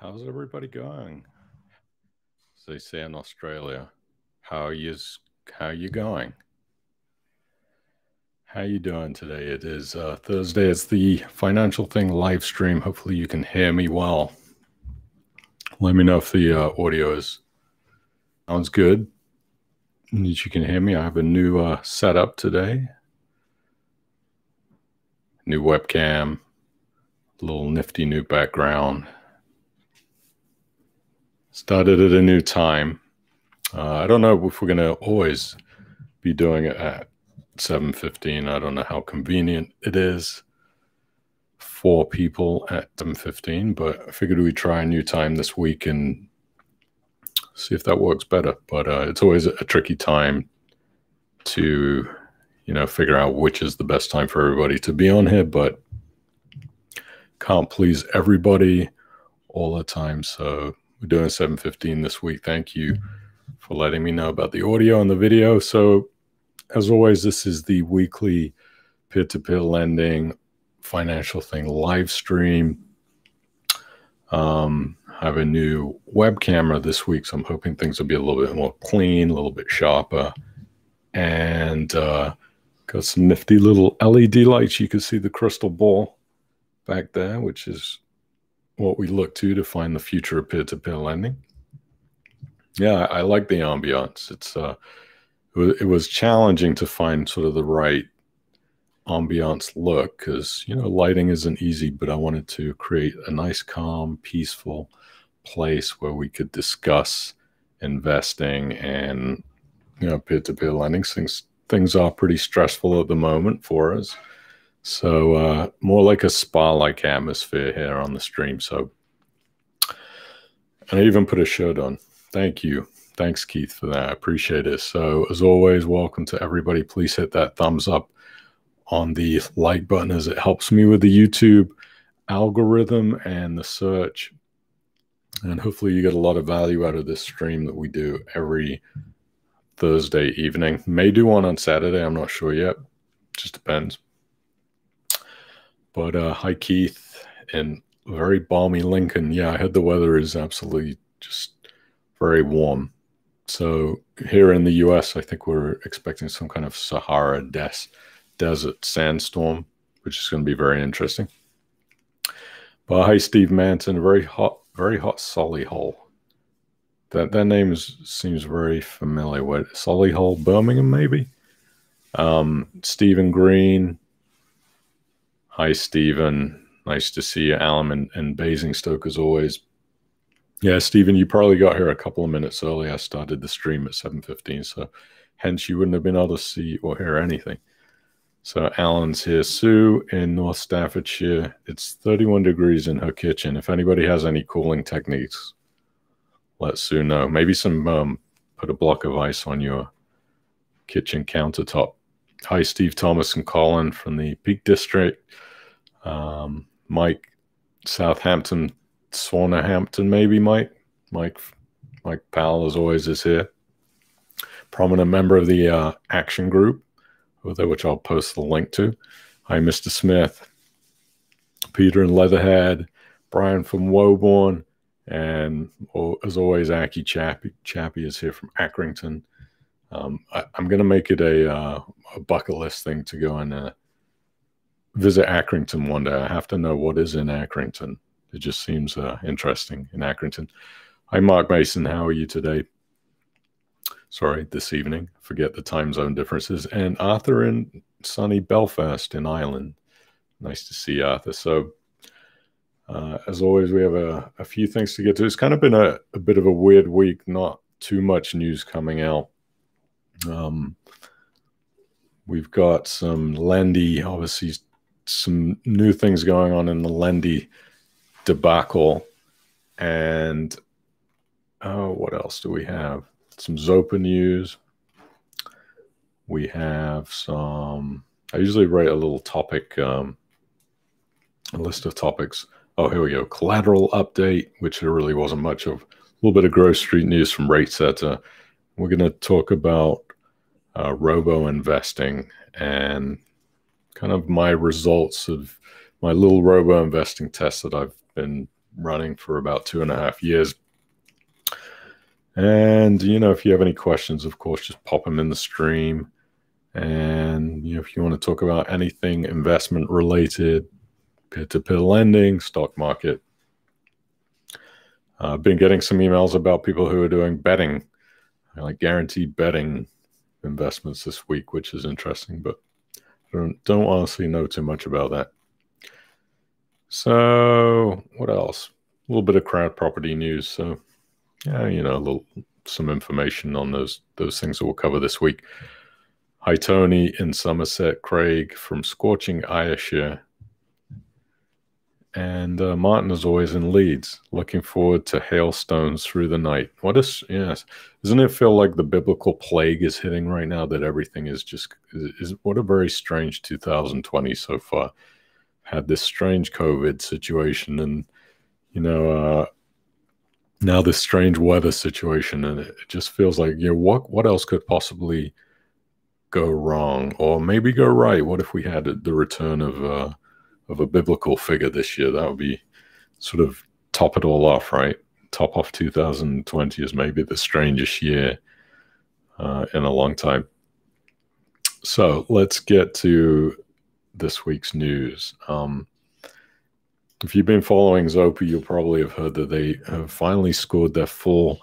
How's everybody going? As they say in Australia, how are you going? How you doing today? It is Thursday. It's the Financial Thing live stream. Hopefully you can hear me well. Let me know if the audio sounds good and that you can hear me. I have a new setup today. New webcam, a little nifty new background. Started at a new time. I don't know if we're going to always be doing it at 7:15. I don't know how convenient it is for people at 7:15, but I figured we'd try a new time this week and see if that works better. But it's always a tricky time to, you know, figure out which is the best time for everybody to be on here, but can't please everybody all the time. So we're doing 7:15 this week. Thank you for letting me know about the audio and the video. So as always, this is the weekly peer-to-peer lending Financial Thing live stream. I have a new web camera this week, so I'm hoping things will be a little bit more clean, a little bit sharper. And got some nifty little LED lights. You can see the crystal ball back there, which is what we look to find the future of peer-to-peer lending. Yeah, I like the ambiance. It's it was challenging to find sort of the right ambiance look because, you know, lighting isn't easy, but I wanted to create a nice, calm, peaceful place where we could discuss investing and, you know, peer-to-peer lending. Things are pretty stressful at the moment for us. So more like a spa-like atmosphere here on the stream. So, and I even put a shirt on. Thank you. Thanks, Keith, for that. I appreciate it. So as always, welcome to everybody. Please hit that thumbs up on the like button as it helps me with the YouTube algorithm and the search. And hopefully you get a lot of value out of this stream that we do every Thursday evening. May do one on Saturday. I'm not sure yet. Just depends. But hi, Keith, in very balmy Lincoln. Yeah, I heard the weather is absolutely just very warm. So here in the US, I think we're expecting some kind of Sahara desert sandstorm, which is going to be very interesting. But hi, Steve Manton, very hot Solihull. That name seems very familiar. What, Solihull, Birmingham, maybe? Stephen Green. Hi, Stephen. Nice to see you. Alan and Basingstoke, as always. Yeah, Stephen, you probably got here a couple of minutes early. I started the stream at 7:15, so hence you wouldn't have been able to see or hear anything. So Alan's here. Sue in North Staffordshire. It's 31 degrees in her kitchen. If anybody has any cooling techniques, let Sue know. Maybe some put a block of ice on your kitchen countertop. Hi, Steve, Thomas, and Colin from the Peak District. Mike, Southampton. Swanhampton, maybe. Mike Powell, as always, is here. Prominent member of the action group, which I'll post the link to. Hi, Mr. Smith, Peter and Leatherhead, Brian from Woburn, and as always, Aki Chappie. Chappie is here from Accrington. I'm going to make it a bucket list thing to go and visit Accrington one day. I have to know what is in Accrington. It just seems interesting in Accrington. Hi, Mark Mason. How are you today? Sorry, this evening. Forget the time zone differences. And Arthur in sunny Belfast in Ireland. Nice to see you, Arthur. So, as always, we have a few things to get to. It's kind of been a bit of a weird week. Not too much news coming out. We've got some Lendy, obviously, some new things going on in the Lendy debacle, and what else do we have? Some Zopa news. We have some, I usually write a little topic, a list of topics. Oh, here we go. Collateral update, which there really wasn't much of. little bit of Growth Street news from RateSetter. We're going to talk about robo investing and kind of my results of my little robo investing test that I've been running for about 2.5 years. And, you know, if you have any questions, of course, just pop them in the stream. And, you know, if you want to talk about anything investment related, peer-to-peer lending, stock market. I've been getting some emails about people who are doing betting, like guaranteed betting investments this week, which is interesting, but I don't honestly know too much about that. So what else? A little bit of CrowdProperty news. So, yeah, you know, some information on those things that we'll cover this week. Hi, Tony in Somerset, Craig from scorching Ayrshire, and Martin is always in Leeds. Looking forward to hailstones through the night. What is, yes, doesn't it feel like the biblical plague is hitting right now? That everything is just what a very strange 2020 so far. Had this strange COVID situation, and you know. Now this strange weather situation, and it just feels like, you know, what else could possibly go wrong or maybe go right? What if we had the return of a biblical figure this year? That would be sort of top it all off, right? Top off 2020 is maybe the strangest year in a long time. So let's get to this week's news. If you've been following Zopa, you'll probably have heard that they have finally scored their full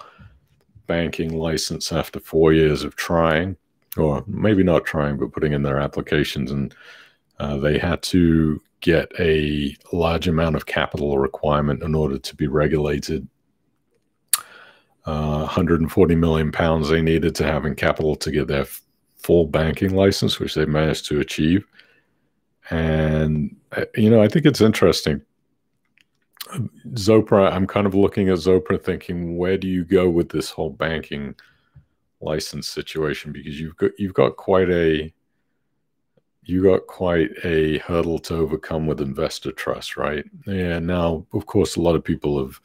banking license after 4 years of trying, or maybe not trying, but putting in their applications. And they had to get a large amount of capital requirement in order to be regulated. 140 million pounds they needed to have in capital to get their full banking license, which they managed to achieve. And, you know, I think it's interesting. Zopa, I'm kind of looking at Zopa thinking, where do you go with this whole banking license situation? Because you've got quite a hurdle to overcome with investor trust, right? And now, of course, a lot of people have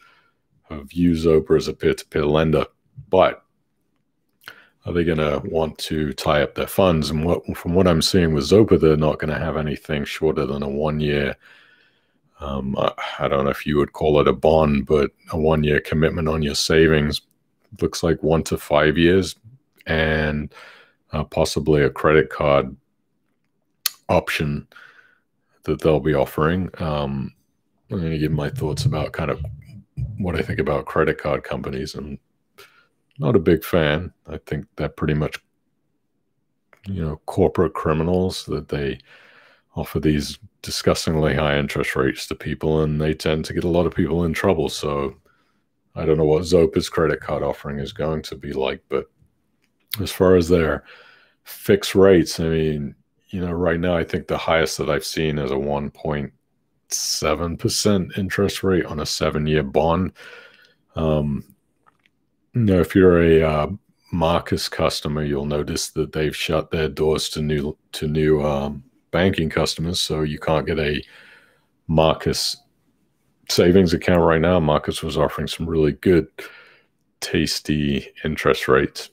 used Zopa as a peer-to-peer lender, but are they going to want to tie up their funds? And from what I'm seeing with Zopa, they're not going to have anything shorter than a one-year. I don't know if you would call it a bond, but a one-year commitment on your savings. Looks like 1 to 5 years, and possibly a credit card option that they'll be offering. I'm going to give my thoughts about kind of what I think about credit card companies. I'm not a big fan. I think they're pretty much, you know, corporate criminals, that they offer these disgustingly high interest rates to people, and they tend to get a lot of people in trouble. So I don't know what Zopa's credit card offering is going to be like, but as far as their fixed rates, I mean, you know, right now I think the highest that I've seen is a 1.7% interest rate on a 7-year bond. You know, if you're a Marcus customer, you'll notice that they've shut their doors to new banking customers, so you can't get a Marcus savings account right now. Marcus was offering some really good, tasty interest rates.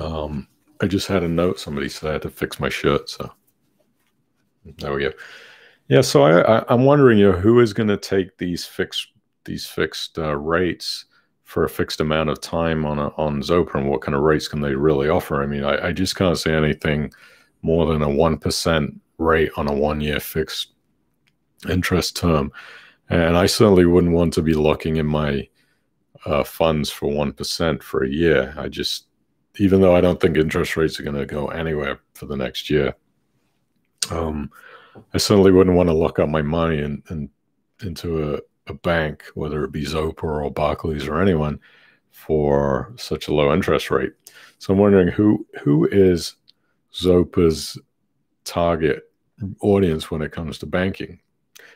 I just had a note. Somebody said I had to fix my shirt, so there we go. Yeah, so I'm wondering, you know, who is going to take these fixed rates for a fixed amount of time on Zopa, and what kind of rates can they really offer? I mean, I just can't see anything more than a 1% rate on a 1-year fixed interest term. And I certainly wouldn't want to be locking in my funds for 1% for a year. I just, even though I don't think interest rates are going to go anywhere for the next year, I certainly wouldn't want to lock up my money and into a bank, whether it be Zopa or Barclays or anyone, for such a low interest rate. So I'm wondering who is Zopa's target audience when it comes to banking,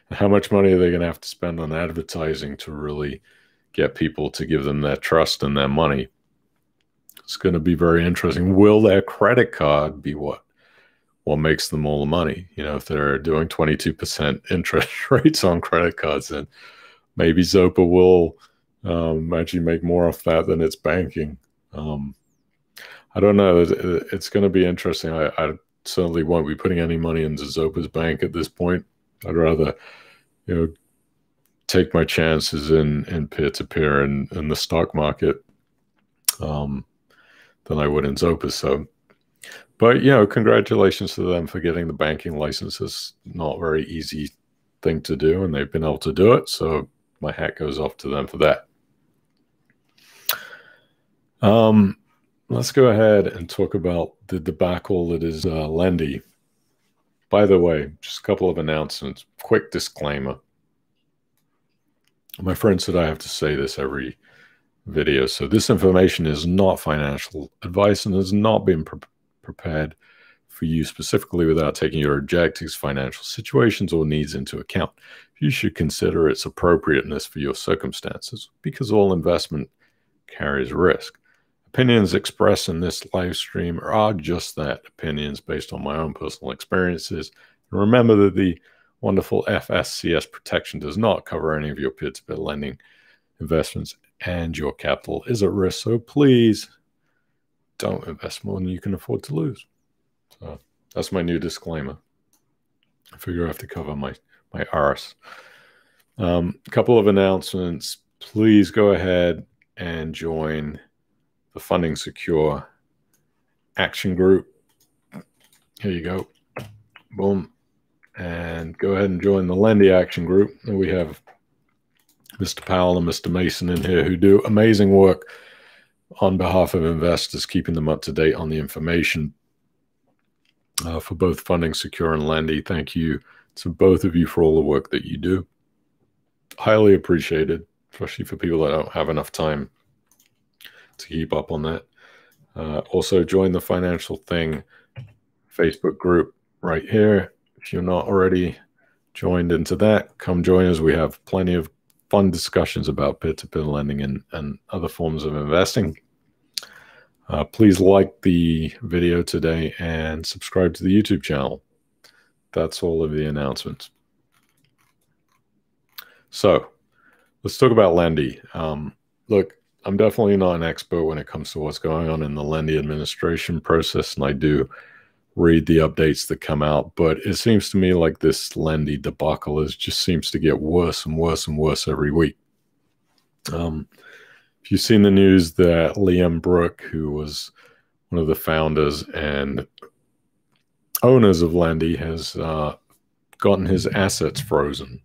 and how much money are they going to have to spend on advertising to really get people to give them their trust and their money? It's going to be very interesting. Will their credit card be what makes them all the money? You know, if they're doing 22% interest rates on credit cards, then maybe Zopa will actually make more off that than it's banking. I don't know. It's going to be interesting. I certainly won't be putting any money into Zopa's bank at this point. I'd rather, you know, take my chances in peer-to-peer and in the stock market than I would in Zopa. So, but, you know, congratulations to them for getting the banking license. It's not a very easy thing to do, and they've been able to do it. So my hat goes off to them for that. Let's go ahead and talk about the debacle that is Lendy. By the way, just a couple of announcements. Quick disclaimer. My friend said I have to say this every video. So this information is not financial advice and has not been prepared for you specifically without taking your objectives, financial situations, or needs into account. You should consider its appropriateness for your circumstances because all investment carries risk. Opinions expressed in this live stream are just that, opinions based on my own personal experiences. And remember that the wonderful FSCS protection does not cover any of your peer-to-peer lending investments, and your capital is at risk. So please don't invest more than you can afford to lose. So that's my new disclaimer. I figure I have to cover my arse. A couple of announcements. Please go ahead and join the Funding Secure Action Group. Here you go. Boom. And go ahead and join the Lendy Action Group. And we have Mr. Powell and Mr. Mason in here who do amazing work on behalf of investors, keeping them up to date on the information for both Funding Secure and Lendy. Thank you to both of you for all the work that you do. Highly appreciated, especially for people that don't have enough time to keep up on that. Also join the Financial Thing Facebook group right here. If you're not already joined into that, come join us. We have plenty of fun discussions about peer-to-peer lending and other forms of investing. Please like the video today and subscribe to the YouTube channel. That's all of the announcements. So let's talk about Lendy. Look, I'm definitely not an expert when it comes to what's going on in the Lendy administration process, and I do read the updates that come out, but it seems to me like this Lendy debacle just seems to get worse and worse and worse every week. If you've seen the news that Liam Brooke, who was one of the founders and owners of Lendy, has gotten his assets frozen,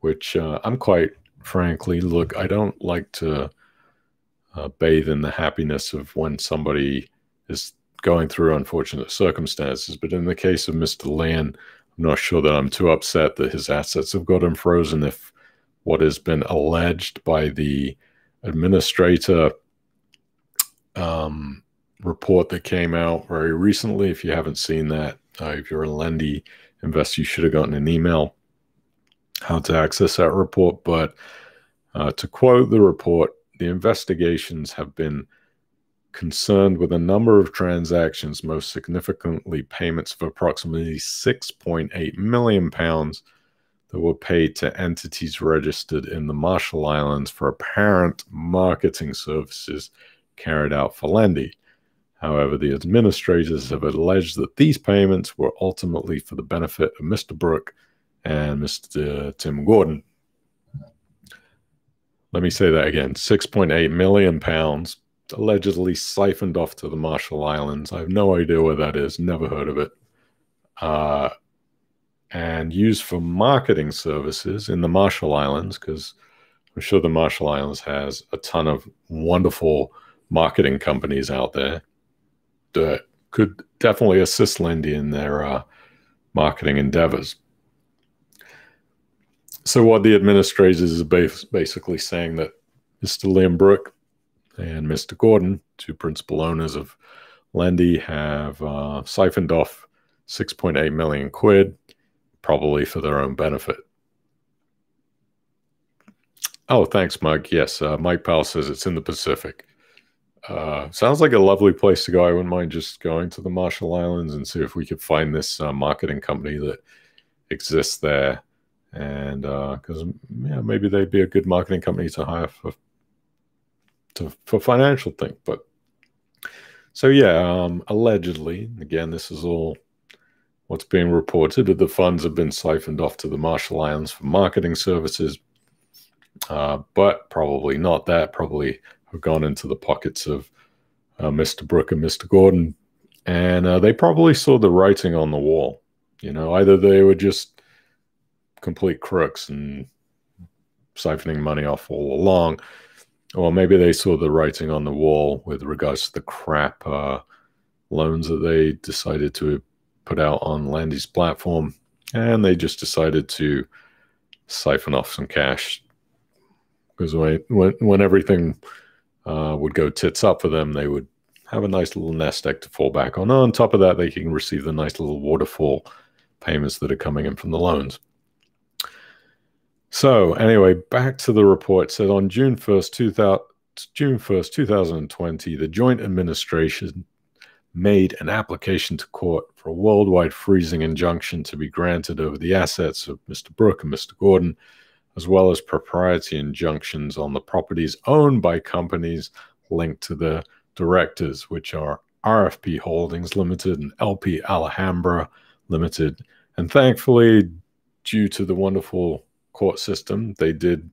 which I'm quite frankly, look, I don't like to bathe in the happiness of when somebody is going through unfortunate circumstances. But in the case of Mr. Lan, I'm not sure that I'm too upset that his assets have got him frozen if what has been alleged by the administrator report that came out very recently. If you haven't seen that, if you're a Lendy investor, you should have gotten an email how to access that report. But to quote the report, the investigations have been concerned with a number of transactions, most significantly payments of approximately £6.8 million that were paid to entities registered in the Marshall Islands for apparent marketing services carried out for Lendy. However, the administrators have alleged that these payments were ultimately for the benefit of Mr. Brooke and Mr. Tim Gordon. Let me say that again, £6.8 million allegedly siphoned off to the Marshall Islands. I have no idea where that is, never heard of it. And used for marketing services in the Marshall Islands, because I'm sure the Marshall Islands has a ton of wonderful marketing companies out there that could definitely assist Lendy in their marketing endeavors. So what the administrators is basically saying that Mr. Liam Brooke and Mr. Gordon, two principal owners of Lendy, have siphoned off 6.8 million quid, probably for their own benefit. Oh, thanks, Mike. Yes, Mike Powell says it's in the Pacific. Sounds like a lovely place to go. I wouldn't mind just going to the Marshall Islands and see if we could find this marketing company that exists there and because yeah, maybe they'd be a good marketing company to hire for Financial Thing. But so yeah, allegedly, again, this is all what's being reported, that the funds have been siphoned off to the Marshall Islands for marketing services, but probably not that. Probably have gone into the pockets of Mr. Brooke and Mr. Gordon, and they probably saw the writing on the wall. You know, either they were just complete crooks and siphoning money off all along, or maybe they saw the writing on the wall with regards to the crap loans that they decided to put out on Lendy's platform, and they just decided to siphon off some cash, because when everything would go tits up for them, they would have a nice little nest egg to fall back on. On top of that, they can receive the nice little waterfall payments that are coming in from the loans. So anyway, back to the report. It said on June 1st, 2020, the Joint Administration made an application to court for a worldwide freezing injunction to be granted over the assets of Mr. Brooke and Mr. Gordon, as well as propriety injunctions on the properties owned by companies linked to the directors, which are RFP Holdings Limited and LP Alhambra Limited. And thankfully, due to the wonderful court system, they did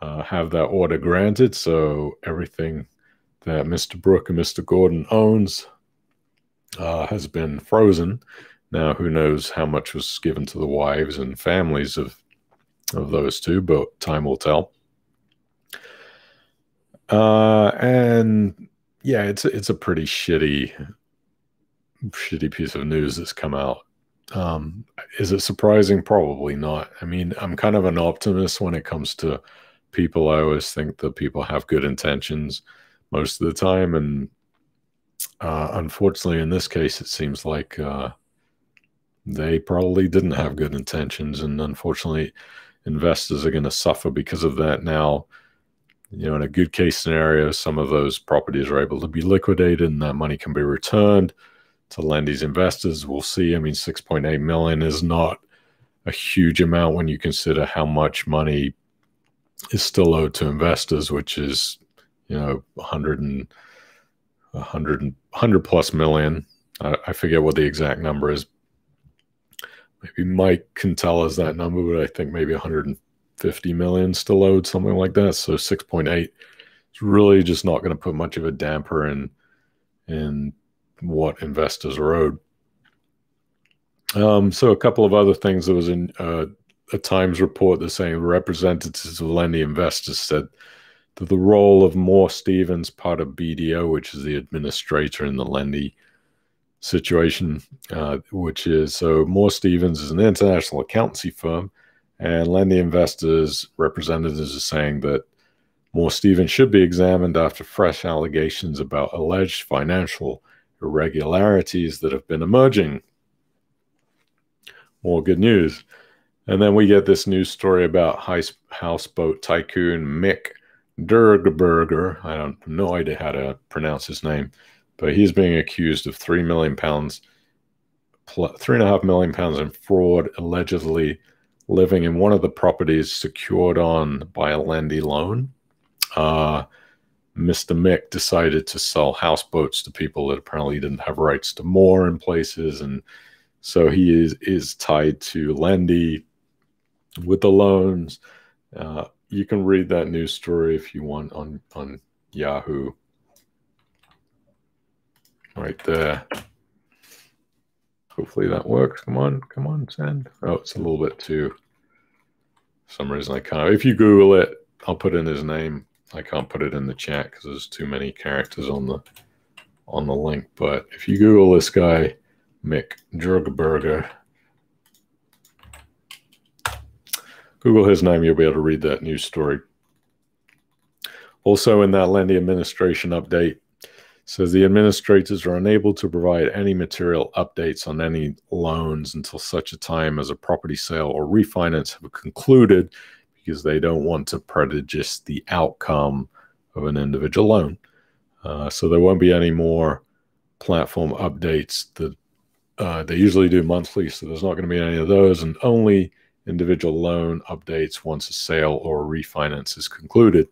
have that order granted. So everything that Mr. Brooke and Mr. Gordon owns has been frozen. Now, who knows how much was given to the wives and families of those two, but time will tell. And yeah, it's a pretty shitty piece of news that's come out. Is it surprising? Probably not. I mean, I'm kind of an optimist when it comes to people. I always think that people have good intentions most of the time, and unfortunately, in this case, it seems like they probably didn't have good intentions, and unfortunately, investors are going to suffer because of that. Now, you know, in a good case scenario, some of those properties are able to be liquidated, and that money can be returned to Lendy's investors. We'll see. I mean, 6.8 million is not a huge amount when you consider how much money is still owed to investors, which is, you know, 100 plus million. I forget what the exact number is. Maybe Mike can tell us that number, but I think maybe 150 million still owed, something like that. So 6.8 is really just not going to put much of a damper in what investors are owed. So a couple of other things. There was in a Times report that's saying representatives of Lendy investors said that the role of Moore Stevens, part of BDO, which is the administrator in the Lendy situation, which is, so Moore Stevens is an international accountancy firm, and Lendy investors representatives are saying that Moore Stevens should be examined after fresh allegations about alleged financial irregularities that have been emerging. More good news. And then we get this news story about houseboat tycoon Mick Drugberger. I have no idea how to pronounce his name, but he's being accused of £3.5 million in fraud, allegedly living in one of the properties secured on by a Lendy loan. Mr. Mick decided to sell houseboats to people that apparently didn't have rights to moor in places, and so he is tied to Lendy with the loans. You can read that news story if you want on Yahoo. Right there. Hopefully that works. Come on, come on, send. Oh, it's a little bit too... For some reason I can't. If you Google it, I'll put in his name. I can't put it in the chat because there's too many characters on the link. But if you Google this guy, Mick Drugberger, Google his name, you'll be able to read that news story. Also in that Lendy administration update, says the administrators are unable to provide any material updates on any loans until such a time as a property sale or refinance have concluded, because they don't want to prejudice the outcome of an individual loan. So there won't be any more platform updates. That they usually do monthly, so there's not going to be any of those, and only individual loan updates once a sale or refinance is concluded.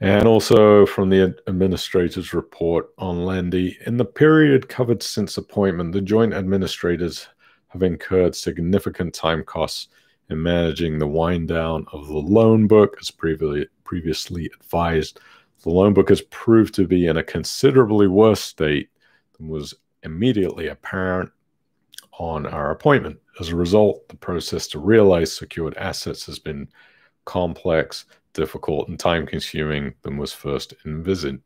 And also from the administrator's report on Lendy, in the period covered since appointment, the joint administrators have incurred significant time costs in managing the wind down of the loan book. As previously advised, the loan book has proved to be in a considerably worse state than was immediately apparent on our appointment. As a result, the process to realize secured assets has been complex, difficult, and time-consuming than was first envisaged.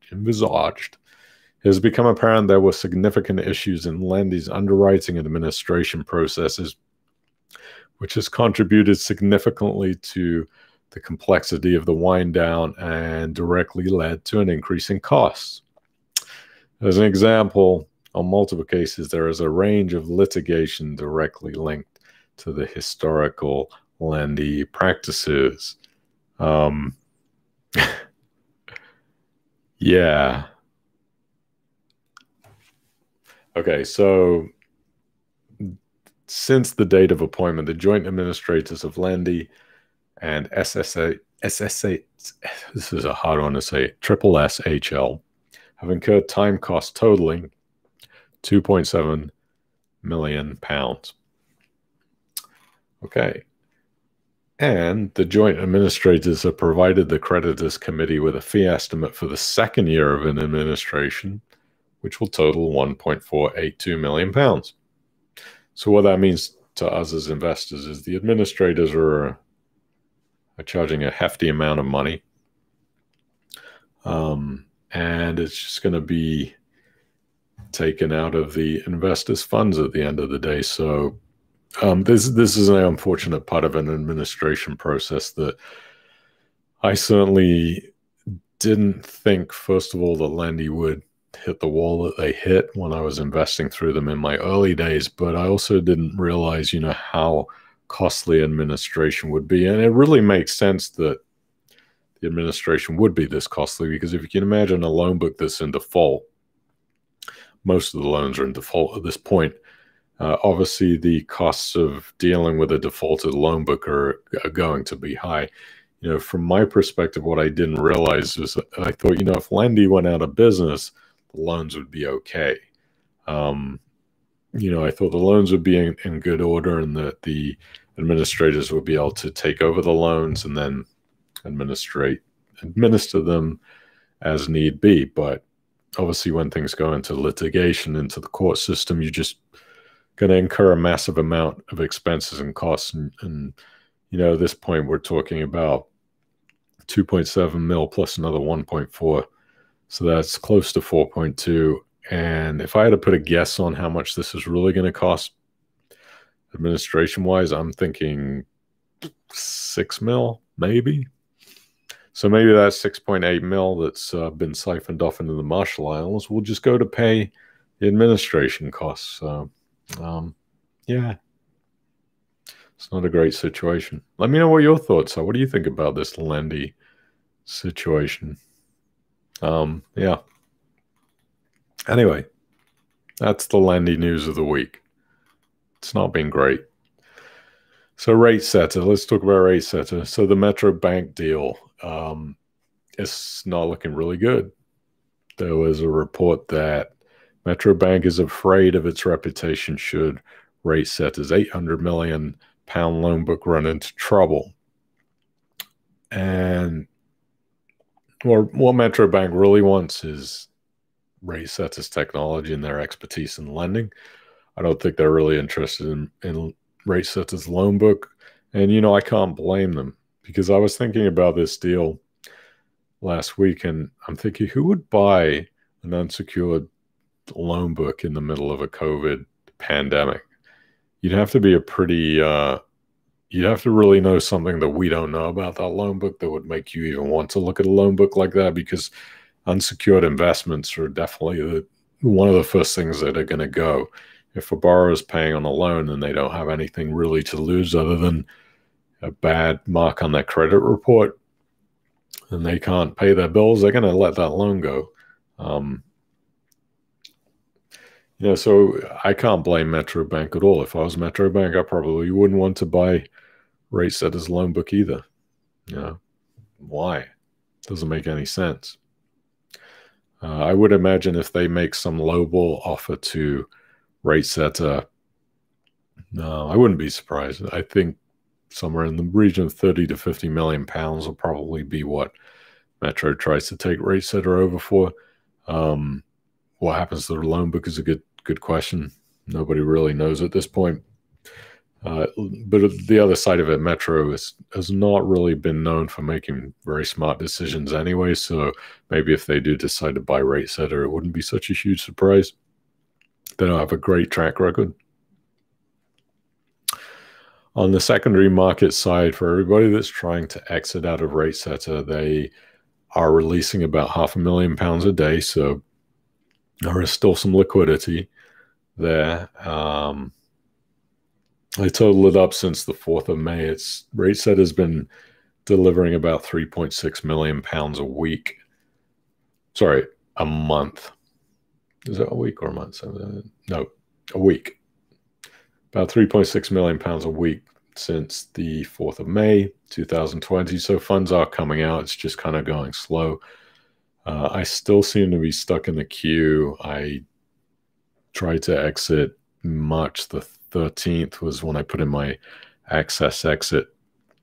It has become apparent there were significant issues in Lendy's underwriting and administration processes, which has contributed significantly to the complexity of the wind down and directly led to an increase in costs. As an example, on multiple cases, there is a range of litigation directly linked to the historical Lendy practices. Yeah. Okay, so since the date of appointment, the joint administrators of Lendy and SSA, this is a hard one to say, SSHL, have incurred time costs totaling £2.7 million. Okay. And the joint administrators have provided the creditors committee with a fee estimate for the second year of an administration, which will total £1.482 million. So what that means to us as investors is the administrators are charging a hefty amount of money. And it's just going to be taken out of the investors' funds at the end of the day. So this is an unfortunate part of an administration process that I certainly didn't think, first of all, that Lendy would hit the wall that they hit when I was investing through them in my early days, but I also didn't realize, you know, how costly administration would be. And it really makes sense that the administration would be this costly, because if you can imagine a loan book that's in default, most of the loans are in default at this point. Obviously, the costs of dealing with a defaulted loan book are going to be high. You know, from my perspective, what I didn't realize was that I thought, you know, if Lendy went out of business, the loans would be okay. You know, I thought the loans would be in good order and that the administrators would be able to take over the loans and then administer them as need be. But obviously, when things go into litigation, into the court system, you're just going to incur a massive amount of expenses and costs. And you know, at this point, we're talking about 2.7 mil plus another 1.4. So that's close to 4.2. And if I had to put a guess on how much this is really going to cost administration-wise, I'm thinking 6 mil, maybe. So maybe that 6.8 mil that's been siphoned off into the Marshall Islands will just go to pay the administration costs. So, yeah, it's not a great situation. Let me know what your thoughts are. What do you think about this Lendy situation? Yeah. Anyway, that's the Lendy news of the week. It's not been great. So RateSetter, let's talk about RateSetter. So the Metro Bank deal, it's not looking really good. There was a report that Metro Bank is afraid of its reputation should RateSetter's £800 million loan book run into trouble. And what Metro Bank really wants is RateSetter's technology and their expertise in lending. I don't think they're really interested in RateSetter's loan book. And, you know, I can't blame them, because I was thinking about this deal last week and I'm thinking, who would buy an unsecured loan book in the middle of a COVID pandemic? You'd have to be a pretty, you'd have to really know something that we don't know about that loan book that would make you even want to look at a loan book like that, because unsecured investments are definitely one of the first things that are going to go. If a borrower is paying on a loan and they don't have anything really to lose other than a bad mark on their credit report and they can't pay their bills, they're going to let that loan go. Yeah, so I can't blame Metro Bank at all. If I was Metro Bank, I probably wouldn't want to buy RateSetter's loan book either. You know, why? Doesn't make any sense. I would imagine if they make some lowball offer to RateSetter, no, I wouldn't be surprised. I think somewhere in the region of 30 to 50 million pounds will probably be what Metro tries to take RateSetter over for. What happens to the loan book is a good question. Nobody really knows at this point. But the other side of it, Metro has not really been known for making very smart decisions anyway, so maybe if they do decide to buy RateSetter, it wouldn't be such a huge surprise. They don't have a great track record. On the secondary market side, for everybody that's trying to exit out of RateSetter, they are releasing about £500,000 a day, so there is still some liquidity there. I totaled it up since the 4th of May. RateSetter has been delivering about £3.6 million a week. Sorry, a month. Is it a week or a month? No, a week. About £3.6 million a week since the 4th of May, 2020. So funds are coming out. It's just kind of going slow. I still seem to be stuck in the queue. I tried to exit March the 13th was when I put in my access exit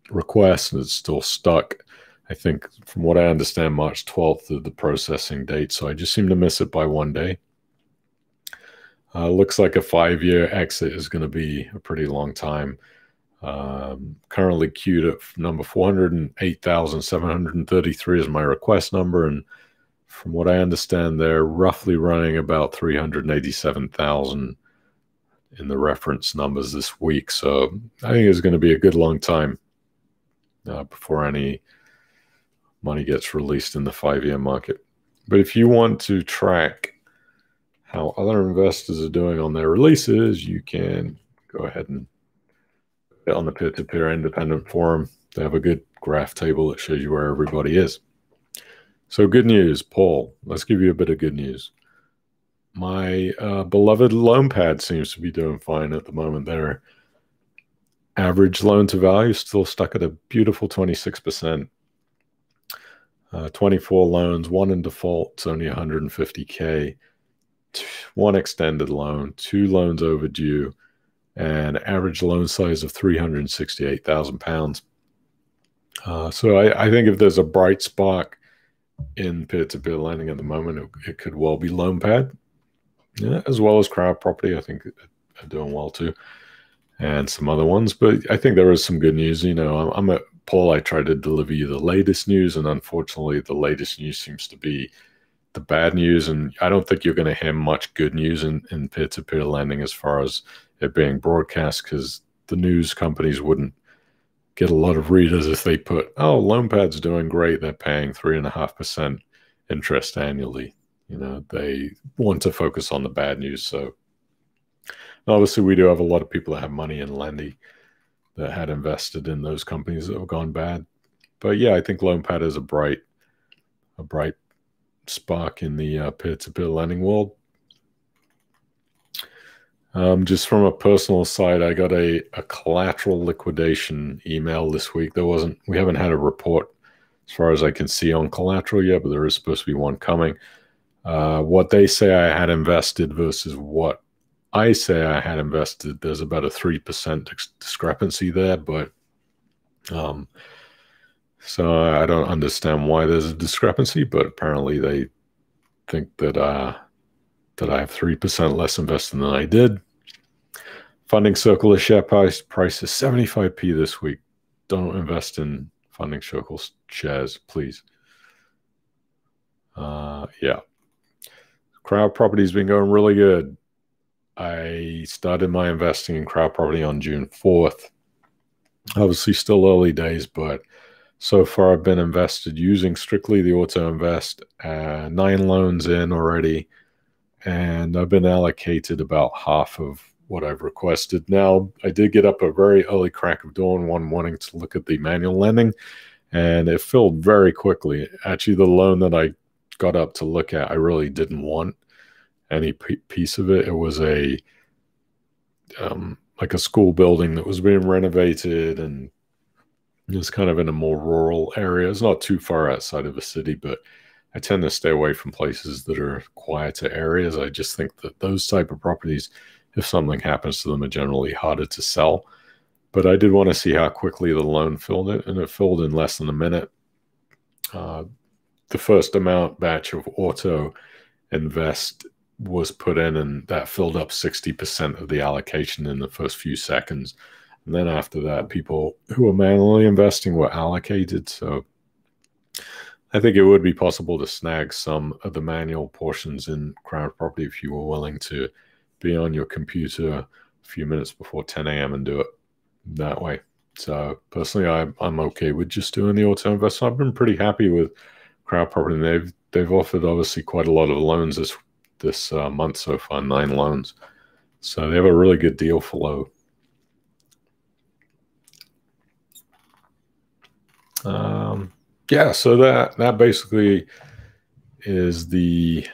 request, and it's still stuck. I think, from what I understand, March 12th is the processing date, so I just seem to miss it by one day. Looks like a 5-year exit is going to be a pretty long time. Currently queued at number 408,733 is my request number, and from what I understand, they're roughly running about 387,000 in the reference numbers this week. So I think it's going to be a good long time before any money gets released in the 5-year market. But if you want to track how other investors are doing on their releases, you can go ahead and get on the peer-to-peer independent forum. They have a good graph table that shows you where everybody is. So good news, Paul. Let's give you a bit of good news. My beloved LoanPad seems to be doing fine at the moment. Their average loan to value is still stuck at a beautiful 26%. 24 loans, 1 in default, it's only 150K, 1 extended loan, 2 loans overdue, and average loan size of £368,000. So I think if there's a bright spark in peer-to-peer lending at the moment, it could well be LoanPad, yeah, as well as CrowdProperty. I think are doing well too, and some other ones. But I think there is some good news. You know, I'm at Paul. I try to deliver you the latest news, and unfortunately, the latest news seems to be the bad news. And I don't think you're going to hear much good news in peer-to-peer lending as far as it being broadcast, because the news companies wouldn't get a lot of readers if they put, oh, LoanPad's doing great. They're paying 3.5% interest annually. You know, they want to focus on the bad news. So, and obviously, we do have a lot of people that have money in Lendy that had invested in those companies that have gone bad. But yeah, I think LoanPad is a bright spark in the peer-to-peer lending world. Just from a personal side, I got a collateral liquidation email this week. We haven't had a report as far as I can see on collateral yet, but there is supposed to be one coming. What they say I had invested versus what I say I had invested, there's about a 3% discrepancy there, but so I don't understand why there's a discrepancy, but apparently they think that I have 3% less invested than I did. Funding Circle, the share price is 75p this week. Don't invest in Funding Circle shares, please. Yeah. CrowdProperty has been going really good. I started my investing in CrowdProperty on June 4th. Obviously still early days, but so far I've been invested using strictly the auto invest. 9 loans in already. And I've been allocated about half of what I've requested. Now, I did get up a very early crack of dawn one morning to look at the manual lending, and it filled very quickly. Actually, the loan that I got up to look at, I really didn't want. any piece of it. It was a like a school building that was being renovated, and it's kind of in a more rural area. It's not too far outside of the city, but I tend to stay away from places that are quieter areas. I just think that those type of properties, if something happens to them, are generally harder to sell. But I did want to see how quickly the loan filled it, and it filled in less than a minute. The first batch of auto invest was put in, and that filled up 60% of the allocation in the first few seconds. And then after that, people who were manually investing were allocated. So I think it would be possible to snag some of the manual portions in CrowdProperty if you were willing to be on your computer a few minutes before 10 a.m. and do it that way. So personally, I'm okay with just doing the auto invest. I've been pretty happy with CrowdProperty. They've offered obviously quite a lot of loans this month so far, 9 loans. So they have a really good deal flow. Yeah, so that basically is the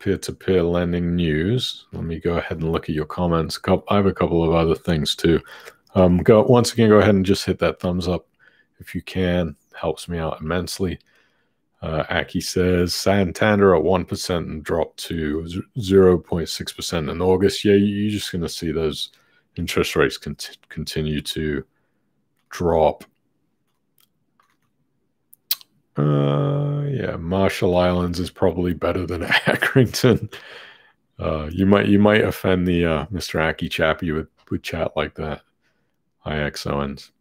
peer-to-peer lending news. Let me go ahead and look at your comments. I have a couple of other things too. Once again, go ahead and just hit that thumbs up if you can. Helps me out immensely. Aki says Santander at 1% and dropped to 0.6% in August. Yeah, you're just going to see those interest rates continue to drop. Yeah, Marshall Islands is probably better than Accrington. You might offend the Mr. Aki Chappie with chat like that. IX Owens.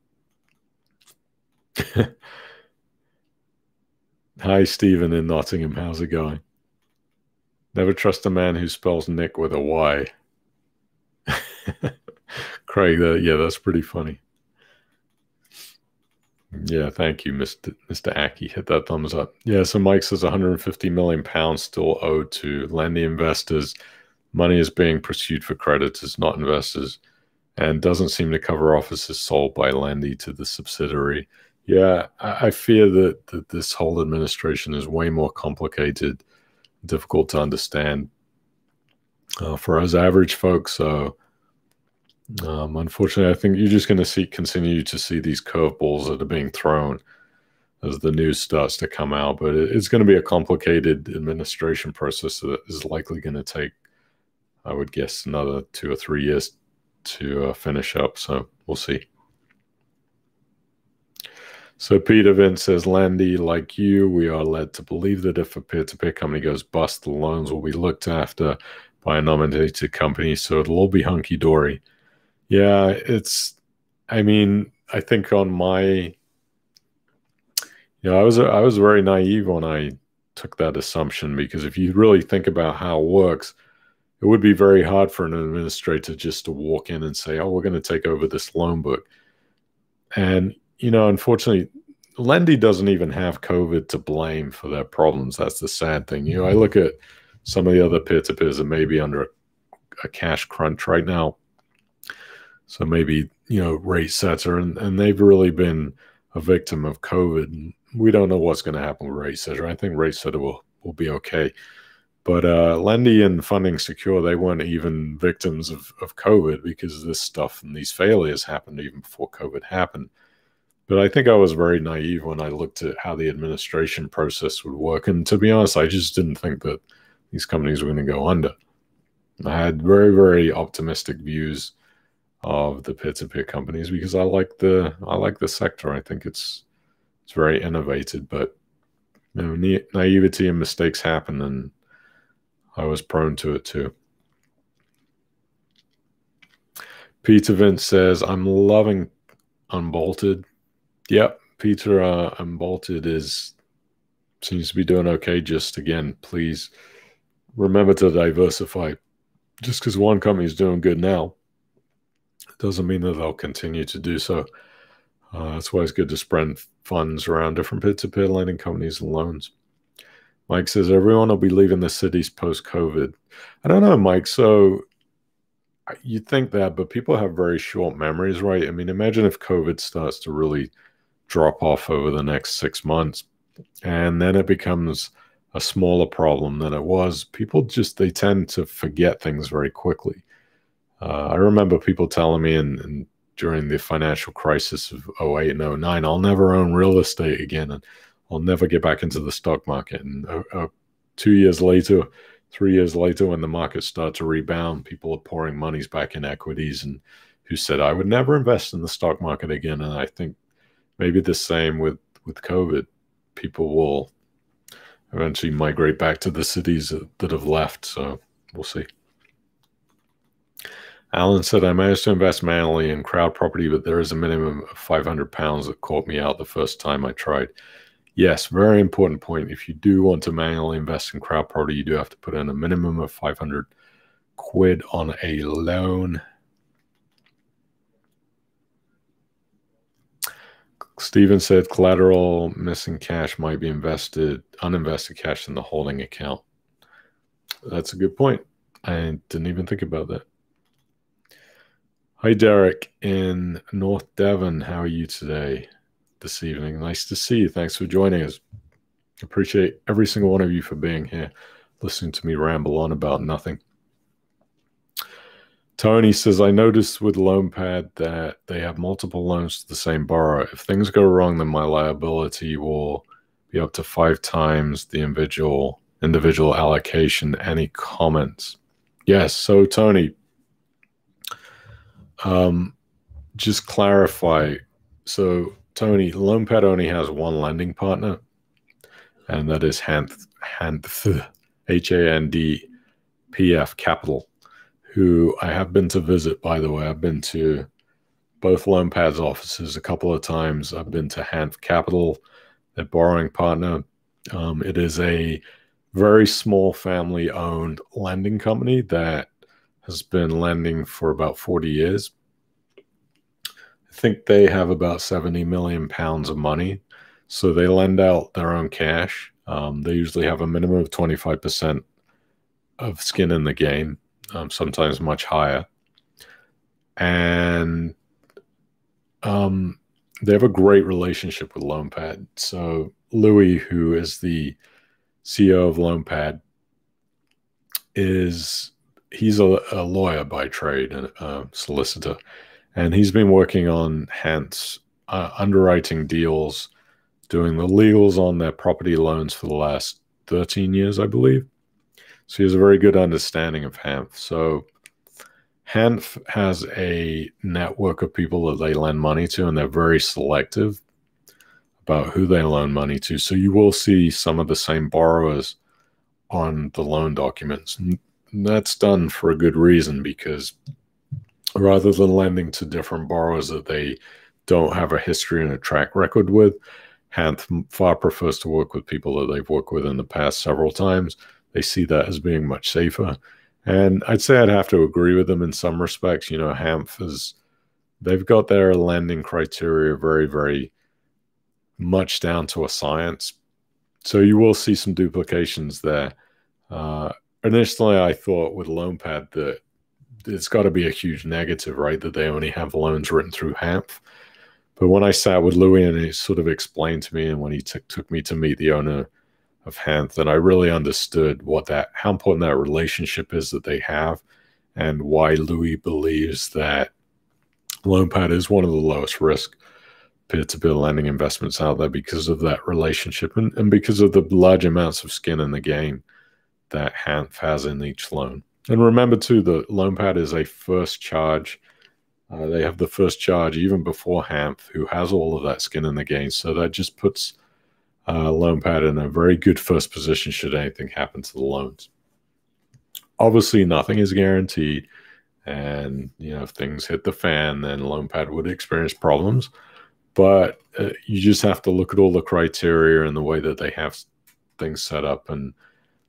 Hi, Stephen in Nottingham. How's it going? Never trust a man who spells Nick with a Y. Craig, yeah, that's pretty funny. Yeah, thank you, Mr. Aki. Hit that thumbs up. Yeah, so Mike says £150 million still owed to Lendy investors. Money is being pursued for creditors, not investors, and doesn't seem to cover offices sold by Lendy to the subsidiary. Yeah, I fear that this whole administration is way more complicated, difficult to understand for us average folks. So unfortunately, I think you're just going to continue to see these curveballs that are being thrown as the news starts to come out. But it's going to be a complicated administration process that is likely going to take, I would guess, another 2 or 3 years to finish up. So we'll see. So Peter Vint says, Lendy, like you, we are led to believe that if a peer-to-peer company goes bust, the loans will be looked after by a nominated company, so it'll all be hunky-dory. Yeah, I mean, I think on my, I was very naive when I took that assumption, because if you really think about how it works, it would be very hard for an administrator just to walk in and say, oh, we're going to take over this loan book. And, you know, unfortunately, Lendy doesn't even have COVID to blame for their problems. That's the sad thing. You know, I look at some of the other peer-to-peers that may be under a cash crunch right now. So maybe, you know, RateSetter, and they've really been a victim of COVID. And we don't know what's going to happen with RateSetter. I think RateSetter will be okay. But Lendy and Funding Secure, they weren't even victims of COVID, because this stuff and these failures happened even before COVID happened. But I think I was very naive when I looked at how the administration process would work. And to be honest, I just didn't think that these companies were going to go under. I had very, very optimistic views of the peer-to-peer companies, because I like the sector. I think it's very innovative, but you know, naivety and mistakes happen, and I was prone to it too. Peter Vince says, I'm loving Unbolted. Yep, Peter, Unbolted seems to be doing okay. Just again, please remember to diversify. Just because one company is doing good now, doesn't mean that they'll continue to do so. That's why it's good to spread funds around different peer-to-peer lending companies and loans. Mike says, everyone will be leaving the cities post-COVID. I don't know, Mike. So you'd think that, but people have very short memories, right? I mean, imagine if COVID starts to really drop off over the next 6 months, and then it becomes a smaller problem than it was. People just, they tend to forget things very quickly. I remember people telling me and during the financial crisis of 08 and 09, I'll never own real estate again, and I'll never get back into the stock market. And 2 years later, 3 years later, when the markets start to rebound, people are pouring monies back in equities, and who said, I would never invest in the stock market again. And I think maybe the same with COVID. People will eventually migrate back to the cities that have left. So we'll see. Alan said, I managed to invest manually in CrowdProperty, but there is a minimum of £500 that caught me out the first time I tried. Yes, very important point. If you do want to manually invest in CrowdProperty, you do have to put in a minimum of 500 quid on a loan. Steven said collateral missing cash might be invested, uninvested cash in the holding account. That's a good point. I didn't even think about that. Hi, Derek in North Devon. How are you today, this evening? Nice to see you. Thanks for joining us. Appreciate every single one of you for being here, listening to me ramble on about nothing. Tony says, I noticed with LoanPad that they have multiple loans to the same borrower. If things go wrong, then my liability will be up to 5 times the individual allocation. Any comments? Yes. So, Tony, just clarify. So, Tony, LoanPad only has one lending partner, and that is HANF Capital, who I have been to visit, by the way. I've been to both LoanPad's offices a couple of times. I've been to HANF Capital, their borrowing partner. It is a very small family-owned lending company that has been lending for about 40 years. I think they have about 70 million pounds of money. So they lend out their own cash. They usually have a minimum of 25% of skin in the game. Sometimes much higher, and they have a great relationship with LoanPad. So Louis, who is the CEO of LoanPad, he's a lawyer by trade and a solicitor, and he's been working on HANF's underwriting deals, doing the legals on their property loans for the last 13 years, I believe. So he has a very good understanding of HANF. So HANF has a network of people that they lend money to, and they're very selective about who they loan money to. So you will see some of the same borrowers on the loan documents. And that's done for a good reason, because rather than lending to different borrowers that they don't have a history and a track record with, HANF far prefers to work with people that they've worked with in the past several times. They see that as being much safer. And I'd say I'd have to agree with them in some respects. You know, HANF they've got their lending criteria very, very much down to a science. So you will see some duplications there. Initially, I thought with LoanPad that it's got to be a huge negative, right? That they only have loans written through HANF. But when I sat with Louis and he sort of explained to me, and when he took me to meet the owner of HANF, and I really understood how important that relationship is that they have, and why Louis believes that LoanPad is one of the lowest risk peer-to-peer lending investments out there because of that relationship, and because of the large amounts of skin in the game that HANF has in each loan. And remember too, the LoanPad is a first charge. They have the first charge even before HANF, who has all of that skin in the game. So that just puts LoanPad in a very good first position should anything happen to the loans. Obviously, nothing is guaranteed, and you know, if things hit the fan, then LoanPad would experience problems. But you just have to look at all the criteria and the way that they have things set up, and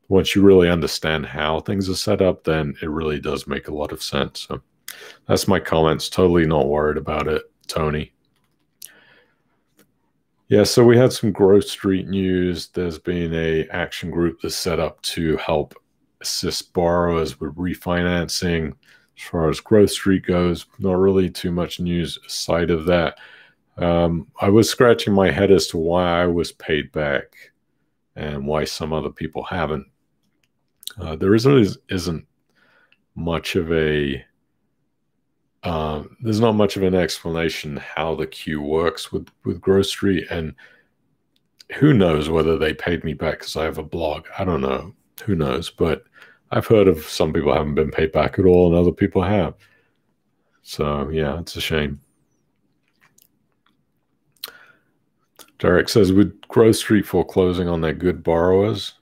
once you really understand how things are set up, then it really does make a lot of sense. So that's my comments. Totally not worried about it, Tony. Yeah, so we had some Growth Street news. There's been an action group that's set up to help assist borrowers with refinancing as far as Growth Street goes. Not really too much news aside of that. I was scratching my head as to why I was paid back and why some other people haven't. There isn't much of a there's not much of an explanation how the queue works with Growth Street, and who knows whether they paid me back because I have a blog. I don't know. Who knows? But I've heard of some people haven't been paid back at all, and other people have. So yeah, it's a shame. Derek says, with Growth Street foreclosing on their good borrowers,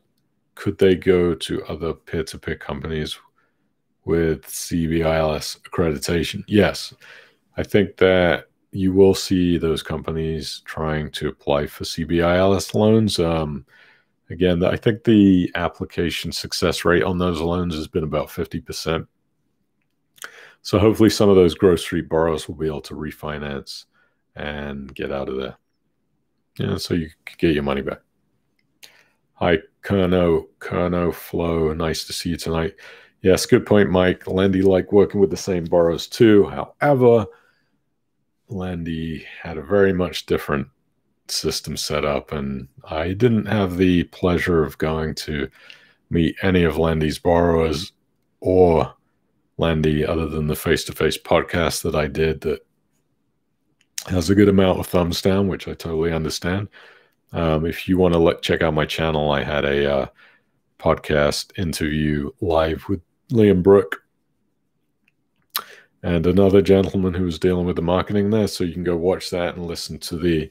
could they go to other peer-to-peer companies with CBILS accreditation? Yes, I think that you will see those companies trying to apply for CBILS loans. Again, I think the application success rate on those loans has been about 50%. So hopefully some of those Growth Street borrowers will be able to refinance and get out of there. Yeah, so you could get your money back. Hi, Kerno Flow, nice to see you tonight. Yes, good point, Mike. Lendy liked working with the same borrowers too. However, Lendy had a very much different system set up, and I didn't have the pleasure of going to meet any of Lendy's borrowers or Lendy other than the face-to-face podcast that I did that has a good amount of thumbs down, which I totally understand. If you want to check out my channel, I had a podcast interview live with Liam Brooke and another gentleman who was dealing with the marketing there. So you can go watch that and listen to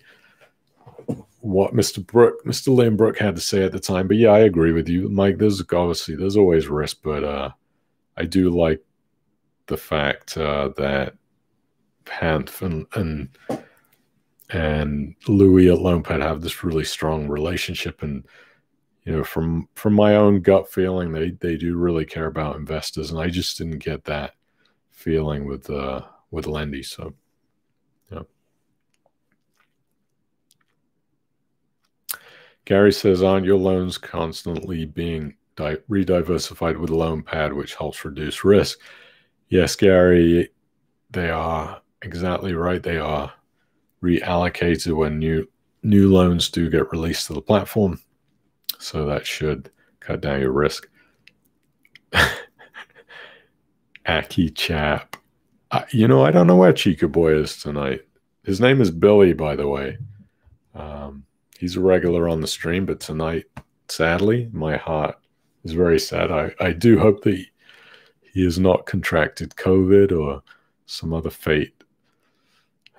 what Mr. Liam Brooke had to say at the time. But yeah, I agree with you, Mike. There's always risk, but I do like the fact that HANF and Louis at LoanPad have this really strong relationship, and you know, from my own gut feeling, they do really care about investors, and I just didn't get that feeling with Lendy. So yeah. Gary says, aren't your loans constantly being rediversified with LoanPad, which helps reduce risk? Yes, Gary, they are. Exactly right. They are reallocated when new loans do get released to the platform. So that should cut down your risk. Aki chap. You know, I don't know where Chica Boy is tonight. His name is Billy, by the way. He's a regular on the stream, but tonight, sadly, my heart is very sad. I do hope that he has not contracted COVID or some other fate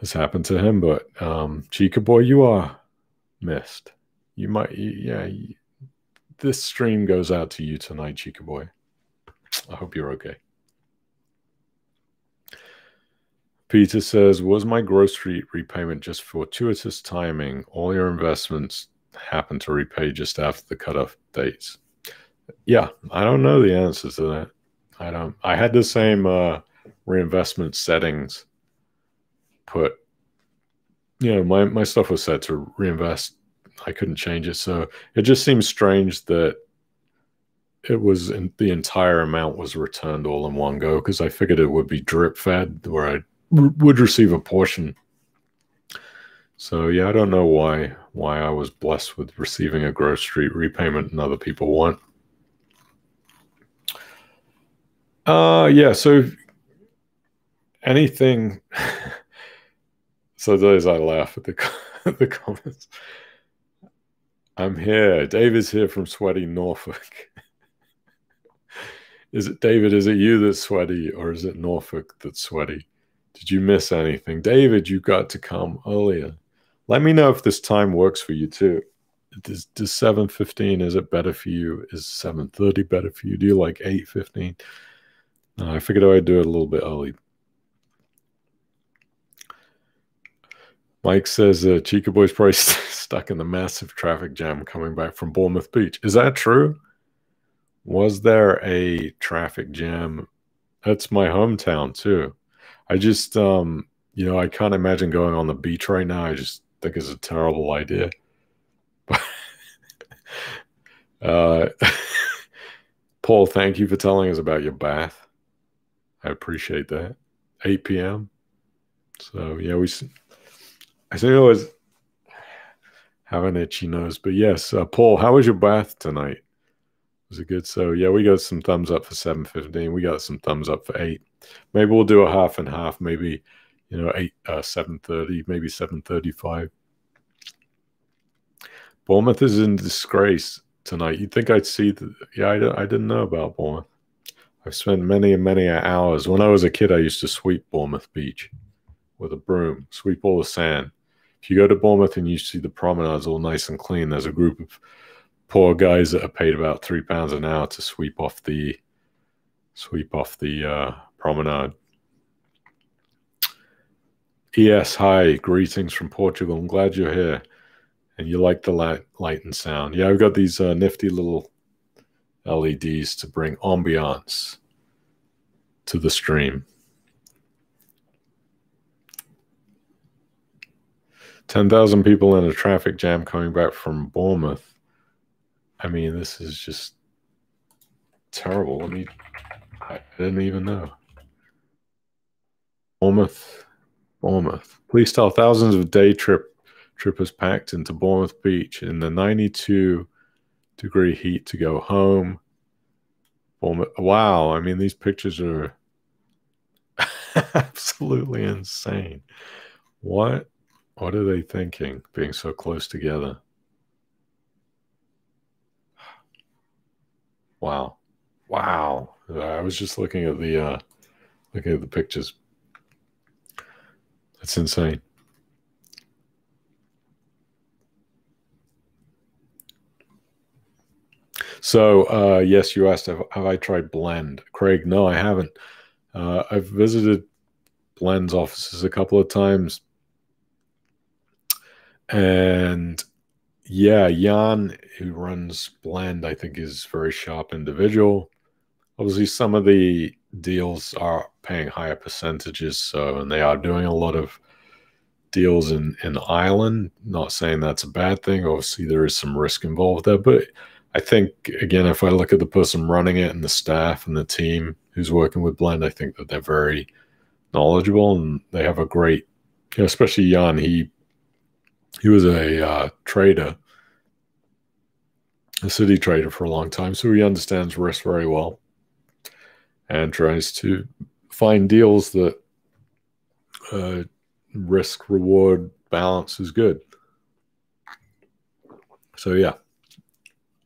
has happened to him, but Chica Boy, you are missed. You might, yeah, this stream goes out to you tonight, Chica Boy. I hope you're okay. Peter says, was my Growth Street repayment just fortuitous timing? All your investments happen to repay just after the cutoff dates. Yeah, I don't know the answer to that. I had the same reinvestment settings put, you know, my stuff was set to reinvest. I couldn't change it, so it just seems strange that it was the entire amount was returned all in one go, because I figured it would be drip fed where I would receive a portion. So yeah, I don't know why I was blessed with receiving a Growth Street repayment and other people weren't. Yeah, so anything. So those, I laugh at the comments. I'm here. David's here from sweaty Norfolk. Is it David? Is it you that's sweaty, or is it Norfolk that's sweaty? Did you miss anything? David, you got to come earlier. Let me know if this time works for you too. Does 7:15, is it better for you? Is 7:30 better for you? Do you like 8:15? I figured I'd do it a little bit early. Mike says, Chica Boy's probably stuck in the massive traffic jam coming back from Bournemouth Beach. Is that true? Was there a traffic jam? That's my hometown too. I just, you know, I can't imagine going on the beach right now. I just think it's a terrible idea. Paul, thank you for telling us about your bath. I appreciate that. 8 p.m. So yeah, I say, have an itchy nose. But yes, Paul, how was your bath tonight? Was it good? So yeah, we got some thumbs up for 7:15. We got some thumbs up for 8. Maybe we'll do a half and half. Maybe, you know, 7:30, maybe 7:35. Bournemouth is in disgrace tonight. You'd think I'd see the, yeah, I didn't know about Bournemouth. I've spent many and many hours. When I was a kid, I used to sweep Bournemouth Beach with a broom, sweep all the sand. If you go to Bournemouth and you see the promenades all nice and clean, there's a group of poor guys that are paid about £3 an hour to sweep off the promenade. ES, hi, greetings from Portugal. I'm glad you're here. And you like the light and sound. Yeah, I've got these nifty little LEDs to bring ambiance to the stream. 10,000 people in a traffic jam coming back from Bournemouth. I mean, this is just terrible. I didn't even know. Bournemouth. Police tell thousands of day trippers packed into Bournemouth Beach in the 92-degree heat to go home. Bournemouth. Wow. I mean, these pictures are absolutely insane. What are they thinking, being so close together? Wow. I was just looking at the pictures. That's insane. So, yes, you asked, have I tried Blend? Craig, no, I haven't. I've visited Blend's offices a couple of times. And yeah, Jan, who runs Blend, I think is a very sharp individual. Obviously, some of the deals are paying higher percentages, so, and they are doing a lot of deals in Ireland. Not saying that's a bad thing. Obviously, there is some risk involved there. But I think, again, if I look at the person running it and the staff and the team who's working with Blend, I think that they're very knowledgeable and they have a great, you know, especially Jan, he was a trader, a city trader for a long time, so he understands risk very well and tries to find deals that risk-reward balance is good. So, yeah,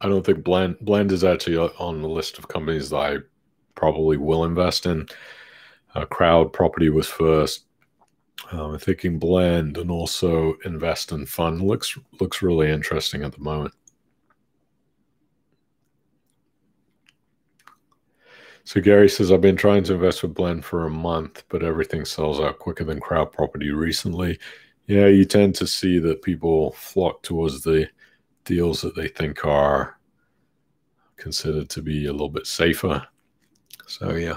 I don't think Blend is actually on the list of companies that I probably will invest in. CrowdProperty was first. I'm thinking Blend and also Invest in Fund. Looks really interesting at the moment. So Gary says, I've been trying to invest with Blend for a month, but everything sells out quicker than CrowdProperty recently. Yeah, you tend to see that people flock towards the deals that they think are considered to be a little bit safer. So, yeah.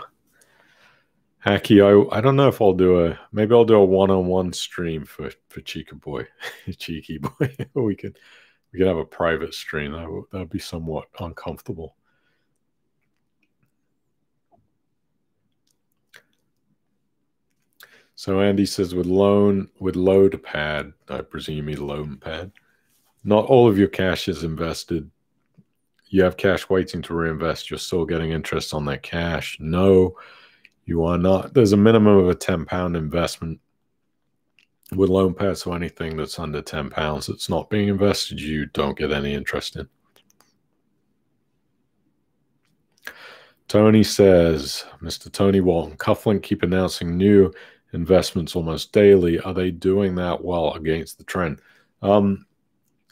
Hacky, I don't know if I'll do a, maybe I'll do a one-on-one stream for Cheeky Boy. Cheeky Boy. we could have a private stream. That'd be somewhat uncomfortable. So Andy says with LoanPad, I presume you mean LoanPad. Not all of your cash is invested. You have cash waiting to reinvest. You're still getting interest on that cash. No. You are not. There's a minimum of a £10 investment with LoanPad, so anything that's under £10 that's not being invested, you don't get any interest in. Tony says, Mr. Tony Walton, Kuflink keep announcing new investments almost daily. Are they doing that well against the trend?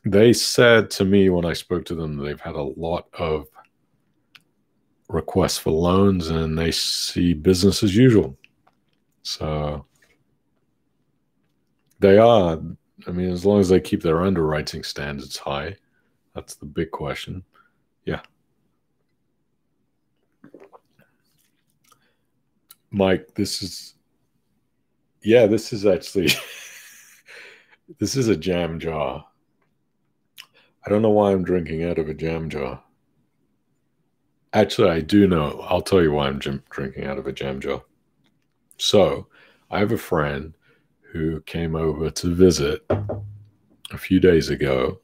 They said to me when I spoke to them, they've had a lot of requests for loans and they see business as usual. So they are, I mean, as long as they keep their underwriting standards high, that's the big question. Yeah. Mike, this is actually, this is a jam jar. I don't know why I'm drinking out of a jam jar. Actually, I do know. I'll tell you why I'm drinking out of a jam jar. So I have a friend who came over to visit a few days ago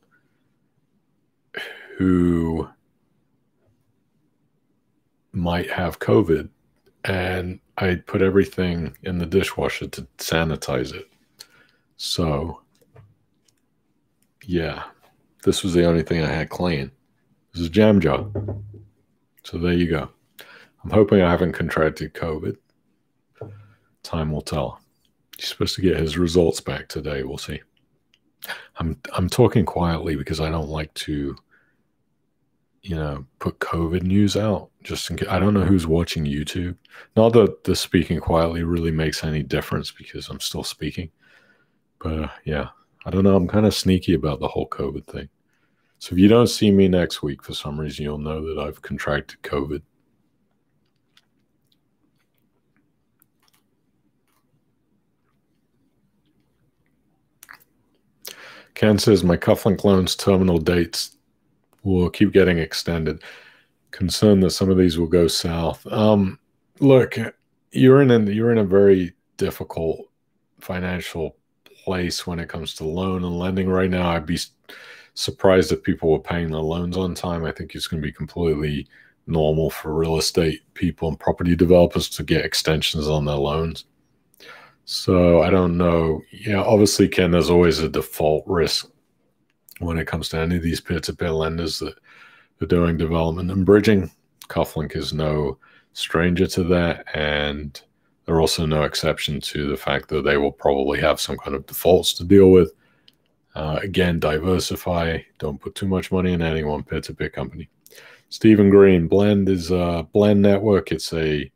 who might have COVID, and I put everything in the dishwasher to sanitize it. So yeah, this was the only thing I had clean. This is Jam Job. So there you go. I'm hoping I haven't contracted COVID. Time will tell. He's supposed to get his results back today. We'll see. I'm talking quietly because I don't like to, you know, put COVID news out just in case. I don't know who's watching YouTube. Not that the speaking quietly really makes any difference because I'm still speaking. But yeah, I don't know. I'm kind of sneaky about the whole COVID thing. So if you don't see me next week, for some reason, you'll know that I've contracted COVID. Ken says, my Kuflink loans terminal dates will keep getting extended. Concerned that some of these will go south. Look, you're in a very difficult financial place when it comes to loan and lending right now. I'd be surprised if people were paying their loans on time. I think it's going to be completely normal for real estate people and property developers to get extensions on their loans. So I don't know. Yeah, obviously, Ken, there's always a default risk when it comes to any of these peer-to-peer lenders that are doing development and bridging. Kuflink is no stranger to that, and they're also no exception to the fact that they will probably have some kind of defaults to deal with. Again, diversify. Don't put too much money in any one peer-to-peer company. Stephen Green, Blend is a Blend network. It's a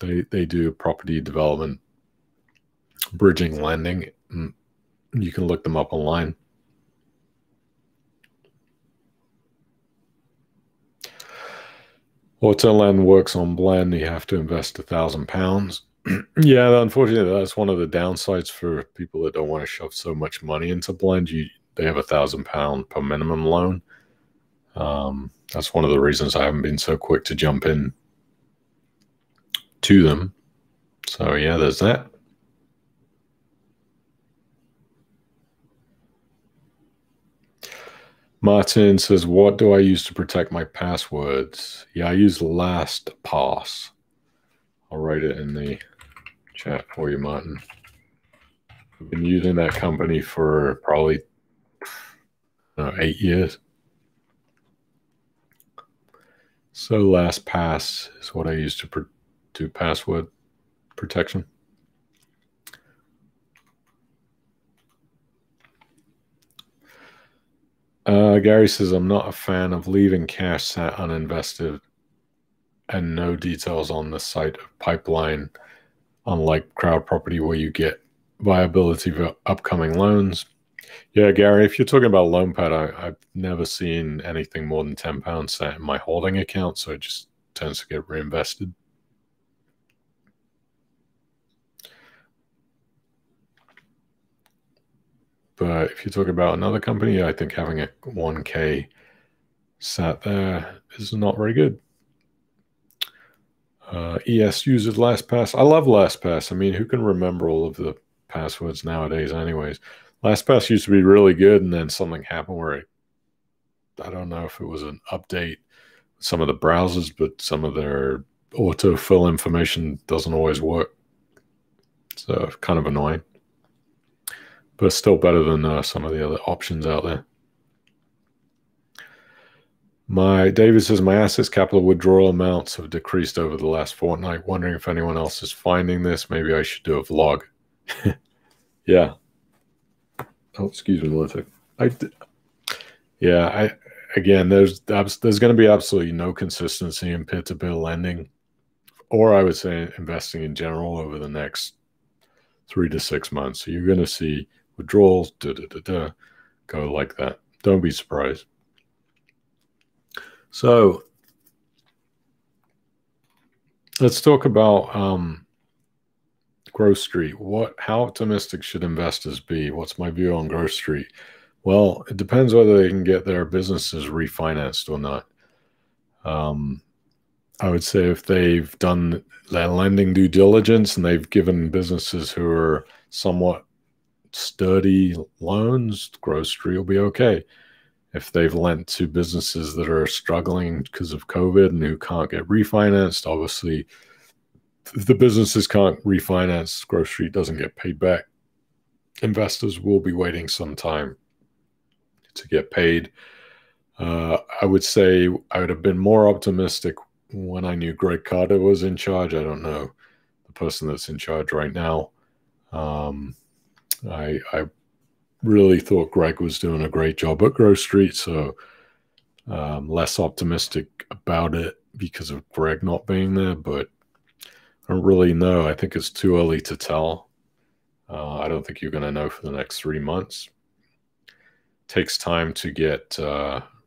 they do property development, bridging, lending. You can look them up online. AutoLend works on Blend. You have to invest £1,000. Yeah, unfortunately, that's one of the downsides for people that don't want to shove so much money into Blend. They have £1,000 per minimum loan. That's one of the reasons I haven't been so quick to jump in to them. So yeah, there's that. Martin says, what do I use to protect my passwords? Yeah, I use LastPass. I'll write it in the chat for you, Martin. I've been using that company for probably 8 years. So LastPass is what I use to do password protection. Gary says, I'm not a fan of leaving cash sat uninvested and no details on the site of pipeline, unlike CrowdProperty where you get viability for upcoming loans. Yeah, Gary, if you're talking about LoanPad, I've never seen anything more than £10 sat in my holding account, so it just tends to get reinvested. But if you talk about another company, I think having a 1K sat there is not very good. ES uses LastPass. I love LastPass. I mean, who can remember all of the passwords nowadays anyways? LastPass used to be really good, and then something happened where I don't know if it was an update with some of the browsers, but some of their autofill information doesn't always work. So kind of annoying. But still better than some of the other options out there. David says, my assets capital withdrawal amounts have decreased over the last fortnight. Wondering if anyone else is finding this. Maybe I should do a vlog. Yeah. Oh, excuse me, Lithic. Yeah, again, there's going to be absolutely no consistency in peer-to-peer lending, or I would say investing in general over the next 3 to 6 months. So you're going to see withdrawals go like that. Don't be surprised. So let's talk about Growth Street. How optimistic should investors be? What's my view on Growth Street? Well, it depends whether they can get their businesses refinanced or not. I would say if they've done their lending due diligence and they've given businesses who are somewhat sturdy loans, Growth Street will be okay. If they've lent to businesses that are struggling because of COVID and who can't get refinanced, obviously the businesses can't refinance, Growth Street doesn't get paid back. Investors will be waiting some time to get paid. I would say I would have been more optimistic when I knew Greg Carter was in charge. I don't know the person that's in charge right now. I really thought Greg was doing a great job at Growth Street, so less optimistic about it because of Greg not being there, but I don't really know. I think it's too early to tell. I don't think you're going to know for the next 3 months. Takes time to get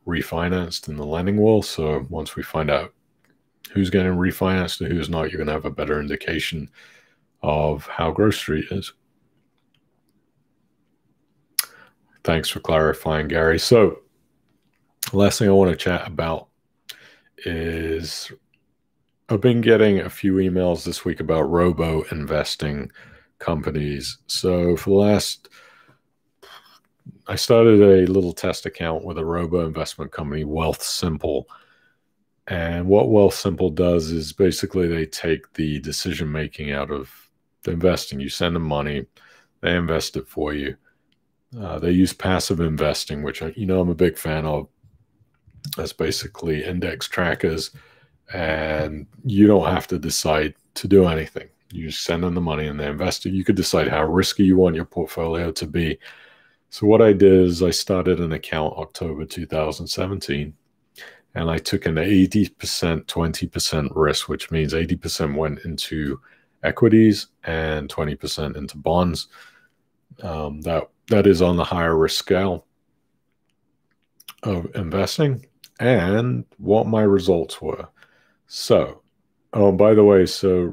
refinanced in the lending wall, so once we find out who's getting refinanced and who's not, you're going to have a better indication of how Growth Street is. Thanks for clarifying, Gary. So last thing I want to chat about is I've been getting a few emails this week about robo-investing companies. So for the last, I started a little test account with a robo-investment company, Wealthsimple. And what Wealthsimple does is basically they take the decision-making out of the investing. You send them money, they invest it for you. They use passive investing, which I'm a big fan of. That's basically index trackers, and you don't have to decide to do anything. You send them the money and they invest it. You could decide how risky you want your portfolio to be. So what I did is I started an account October 2017, and I took an 80%, 20% risk, which means 80% went into equities and 20% into bonds. That is on the higher risk scale of investing, and what my results were. So, oh, by the way, so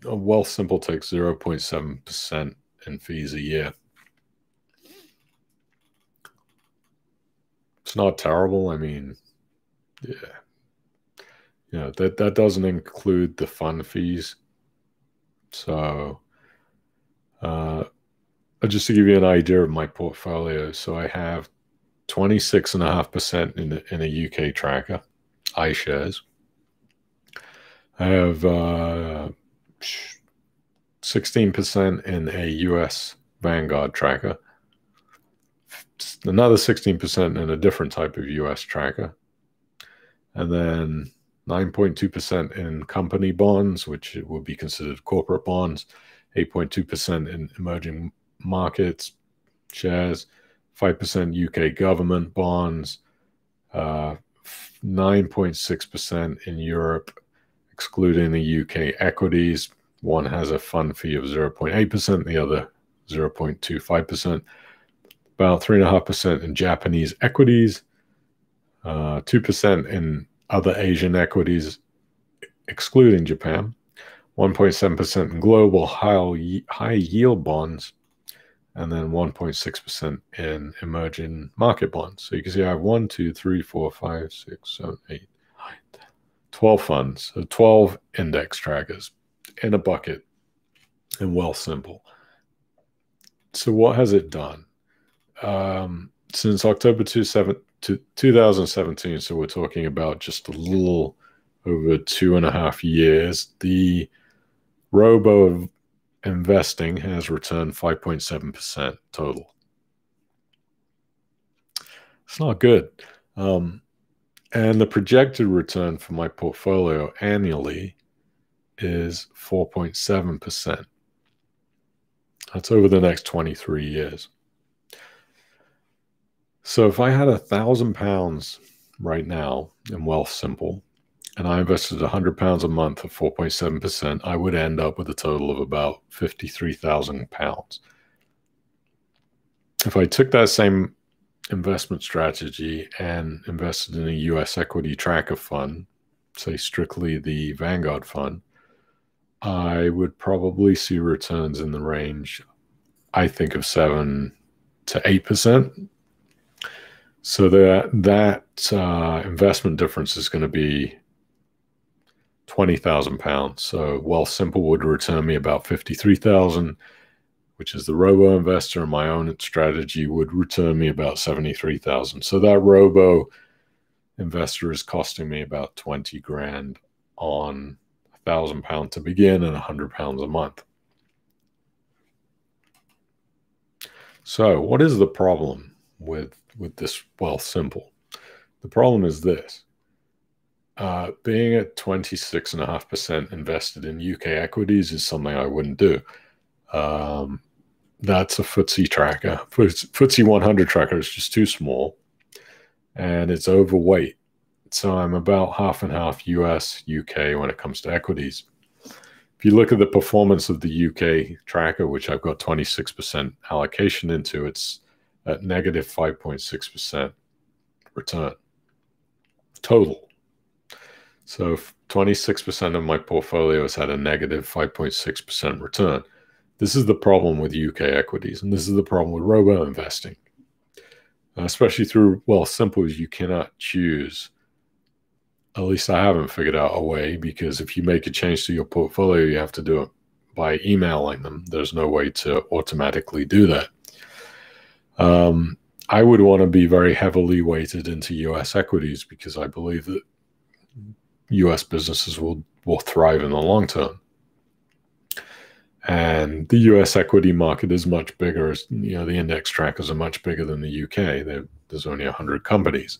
Wealthsimple takes 0.7% in fees a year. It's not terrible. I mean, yeah, that doesn't include the fund fees. So, just to give you an idea of my portfolio, so I have 26.5% in a UK tracker, iShares. I have 16% in a US Vanguard tracker, another 16% in a different type of US tracker, and then 9.2% in company bonds, which would be considered corporate bonds, 8.2% in emerging markets shares, 5% UK government bonds, 9.6% in Europe, excluding the UK equities. One has a fund fee of 0.8%, the other 0.25%. About 3.5% in Japanese equities, 2% in other Asian equities, excluding Japan, 1.7% in global high yield bonds, and then 1.6% in emerging market bonds. So you can see I have 1, 2, 3, 4, 5, 6, 7, 8, 9, 10, 12 funds, so 12 index trackers in a bucket and Wealthsimple. So what has it done? Since October 2017, so we're talking about just a little over 2.5 years, the robo investing has returned 5.7% total. It's not good. And the projected return for my portfolio annually is 4.7%. That's over the next 23 years. So if I had £1,000 right now in Wealthsimple, and I invested £100 a month at 4.7%, I would end up with a total of about £53,000. If I took that same investment strategy and invested in a US equity tracker fund, say strictly the Vanguard fund, I would probably see returns in the range, I think, of 7 to 8%. So that investment difference is going to be £20,000. So Wealthsimple would return me about £53,000, which is the robo investor, and my own strategy would return me about 73,000. So that robo investor is costing me about 20 grand on £1,000 to begin and £100 a month. So what is the problem with this Wealthsimple? The problem is this. Being at 26.5% invested in UK equities is something I wouldn't do. That's a FTSE tracker. FTSE 100 tracker is just too small, and it's overweight. So I'm about half and half US, UK when it comes to equities. If you look at the performance of the UK tracker, which I've got 26% allocation into, it's at negative 5.6% return total. So 26% of my portfolio has had a negative 5.6% return. This is the problem with UK equities, and this is the problem with robo-investing. Especially through Wealthsimple, you cannot choose. At least I haven't figured out a way, because if you make a change to your portfolio, you have to do it by emailing them. There's no way to automatically do that. I would want to be very heavily weighted into US equities, because I believe that US businesses will thrive in the long term. And the US equity market is much bigger. You know, the index trackers are much bigger than the UK. There's only 100 companies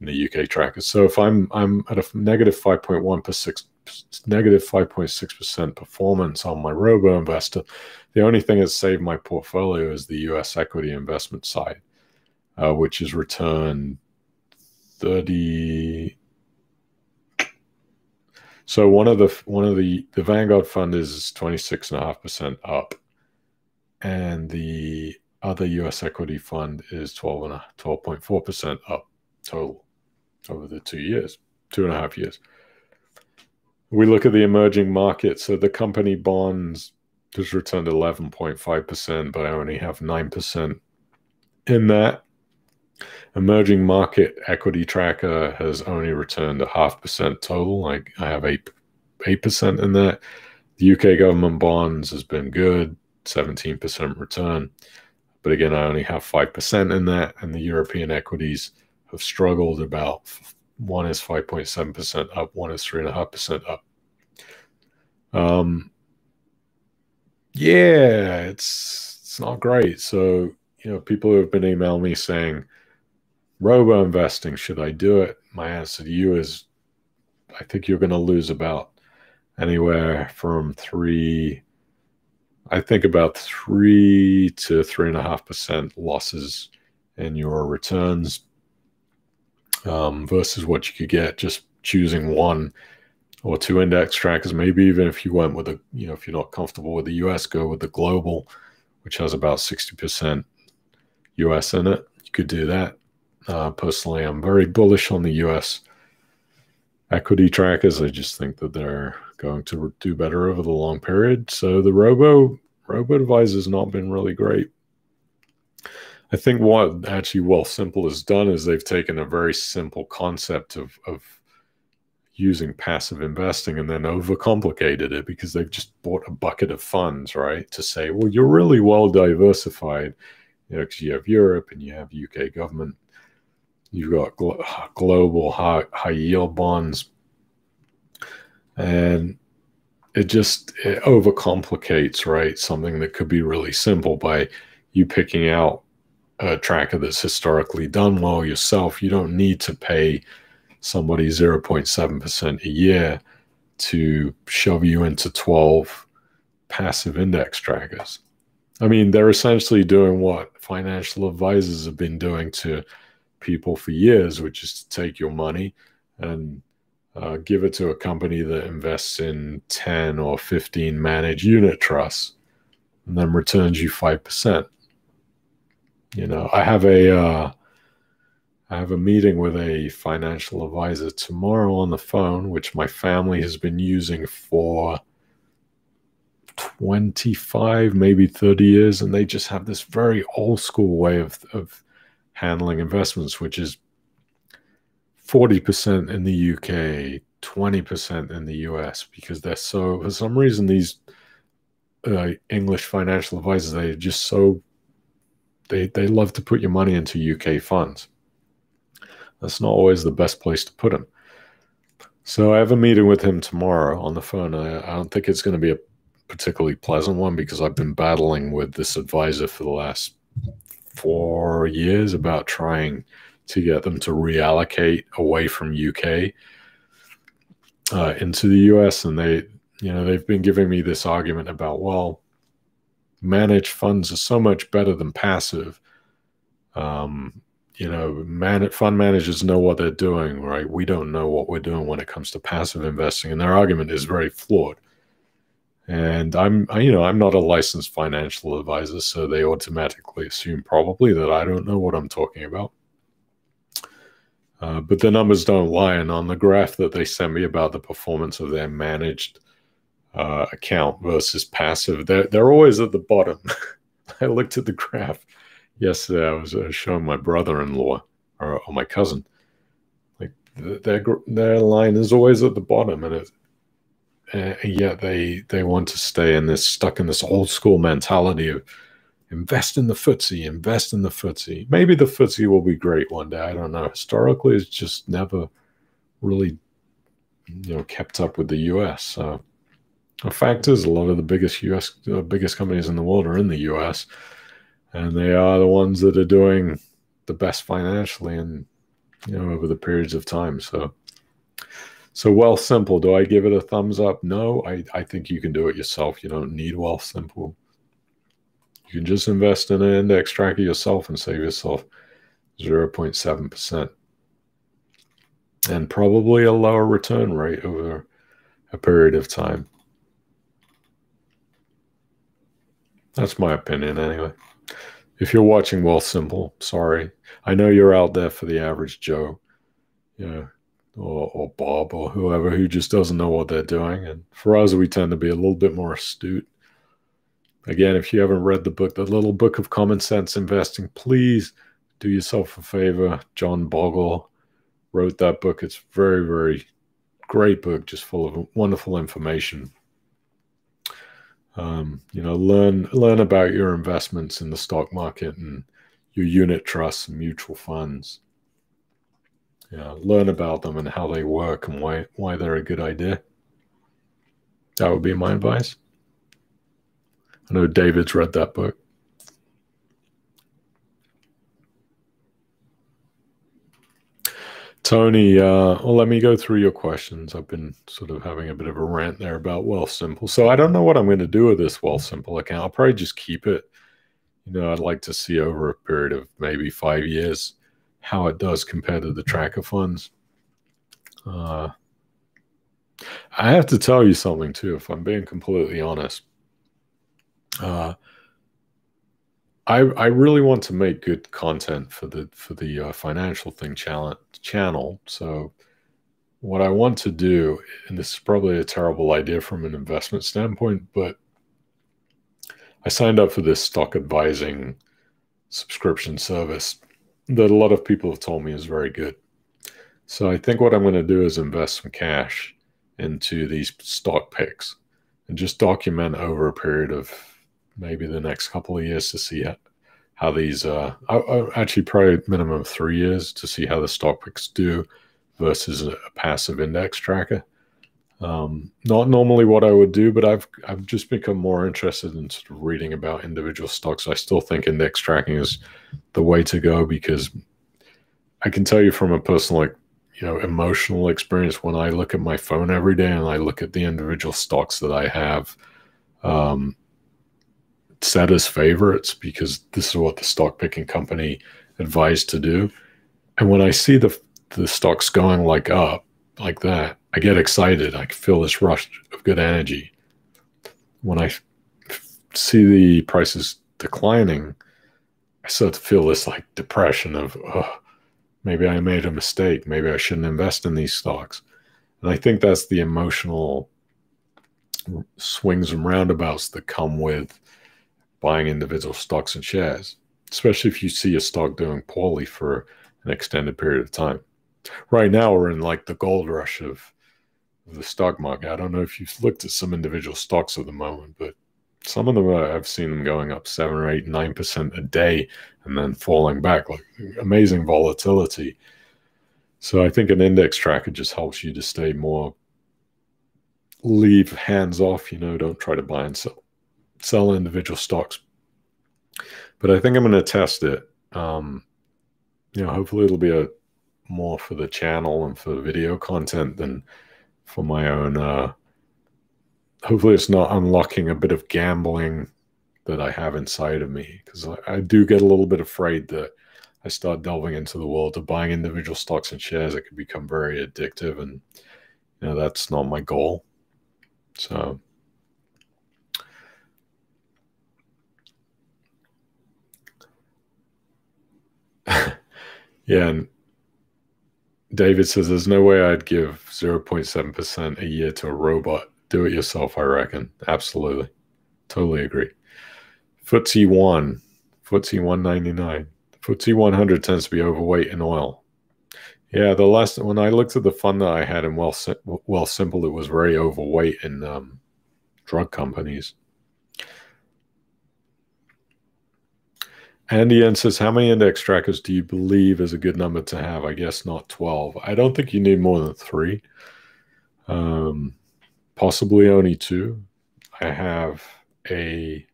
in the UK trackers. So if I'm at a negative 5.6% performance on my robo investor, the only thing that's saved my portfolio is the US equity investment side, which has returned 30. So one of the Vanguard fund is 26.5% up, and the other US equity fund is 12.4% up total over the 2 years, 2.5 years. We look at the emerging market. So the company bonds has returned 11.5%, but I only have 9% in that. Emerging market equity tracker has only returned a 0.5% total. I have 8% in that. The UK government bonds has been good, 17% return. But again, I only have 5% in that. And the European equities have struggled about, one is 5.7% up, one is 3.5% up. Yeah, it's not great. So, you know, people who have been emailing me saying, robo investing, should I do it? My answer to you is, I think you're going to lose about anywhere from about 3 to 3.5% losses in your returns versus what you could get just choosing one or two index trackers. Maybe even if you went with a, you know, if you're not comfortable with the US, go with the global, which has about 60% US in it. You could do that. Personally, I'm very bullish on the US equity trackers. I just think that they're going to do better over the long period. So the robo advisor has not been really great. I think what actually Wealthsimple has done is they've taken a very simple concept of using passive investing and then overcomplicated it, because they've just bought a bucket of funds, right? To say, well, you're really well diversified, you know, because you have Europe and you have UK government. You've got global high yield bonds, and it overcomplicates, right? Something that could be really simple by you picking out a tracker that's historically done well yourself. You don't need to pay somebody 0.7% a year to shove you into 12 passive index trackers. I mean, they're essentially doing what financial advisors have been doing to people for years, which is to take your money and give it to a company that invests in 10 or 15 managed unit trusts and then returns you 5%. You know, I have a meeting with a financial advisor tomorrow on the phone, which my family has been using for 25, maybe 30 years, and they just have this very old school way of handling investments, which is 40% in the UK, 20% in the US, because they're so, for some reason, these English financial advisors, they're just so, they love to put your money into UK funds. That's not always the best place to put them. So I have a meeting with him tomorrow on the phone. I don't think it's going to be a particularly pleasant one, because I've been battling with this advisor for the last 4 years about trying to get them to reallocate away from UK into the US. And they've been giving me this argument about, well, managed funds are so much better than passive. Fund managers know what they're doing, right? We don't know what we're doing when it comes to passive investing, and their argument is very flawed. And I'm not a licensed financial advisor, so they automatically assume probably that I don't know what I'm talking about. But the numbers don't lie, and on the graph that they sent me about the performance of their managed account versus passive, they're always at the bottom. I looked at the graph yesterday. I was showing my brother-in-law or my cousin, like their line is always at the bottom, and it. Yet they want to stay in this, stuck in this old school mentality of invest in the FTSE, invest in the FTSE. Maybe the FTSE will be great one day. I don't know. Historically, it's just never really, kept up with the U.S. So the fact is, a lot of the biggest U.S. Biggest companies in the world are in the U.S. and they are the ones that are doing the best financially and over the periods of time. So Wealthsimple, do I give it a thumbs up? No, I think you can do it yourself. You don't need Wealthsimple. You can just invest in an index tracker yourself and save yourself 0.7%. And probably a lower return rate over a period of time. That's my opinion anyway. If you're watching Wealthsimple, sorry. I know you're out there for the average Joe. Or Bob or whoever who just doesn't know what they're doing. And for us, we tend to be a little bit more astute. Again, if you haven't read the book, The Little Book of Common Sense Investing, please do yourself a favor. John Bogle wrote that book. It's a very, very great book, just full of wonderful information. Learn about your investments in the stock market and your unit trusts and mutual funds. Learn about them and how they work and why they're a good idea. That would be my advice. I know David's read that book. Tony, let me go through your questions. I've been sort of having a bit of a rant there about Wealthsimple. So I don't know what I'm going to do with this Wealthsimple account. I'll probably just keep it. I'd like to see over a period of maybe 5 years how it does compared to the tracker funds. I have to tell you something too, if I'm being completely honest. I really want to make good content for the Financial Thing channel. So what I want to do, and this is probably a terrible idea from an investment standpoint, but I signed up for this stock advising subscription service that a lot of people have told me is very good. So I think what I'm going to do is invest some cash into these stock picks and just document over a period of maybe the next couple of years to see how these, actually probably minimum 3 years, to see how the stock picks do versus a passive index tracker. Not normally what I would do, but I've just become more interested in sort of reading about individual stocks. I still think index tracking is the way to go, because I can tell you from a personal, emotional experience, when I look at my phone every day and I look at the individual stocks that I have set as favorites, because this is what the stock picking company advised to do. And when I see the stocks going up like that, I get excited. I feel this rush of good energy. When I see the prices declining, I start to feel this like depression of, oh, maybe I made a mistake. Maybe I shouldn't invest in these stocks. And I think that's the emotional swings and roundabouts that come with buying individual stocks and shares, especially if you see a stock doing poorly for an extended period of time. Right now, we're in like the gold rush of the stock market. I don't know if you've looked at some individual stocks at the moment, but some of them are, I've seen them going up 7 or 8, 9% a day and then falling back, like amazing volatility. So I think an index tracker just helps you to stay more, leave hands off, you know, don't try to buy and sell individual stocks. But I think I'm going to test it. You know, hopefully it'll be a more for the channel and for video content than for my own. Hopefully it's not unlocking a bit of gambling that I have inside of me, because I do get a little bit afraid that I start delving into the world of buying individual stocks and shares. It can become very addictive, and you know, that's not my goal. So yeah, and David says there's no way I'd give 0.7% a year to a robot. Do it yourself, I reckon. Absolutely. Totally agree. FTSE 1. FTSE 199. FTSE 100 tends to be overweight in oil. Yeah, the last, when I looked at the fund that I had in Wealthsimple, it was very overweight in drug companies. Andy N says, how many index trackers do you believe is a good number to have? I guess not 12. I don't think you need more than 3. Possibly only 2. I have a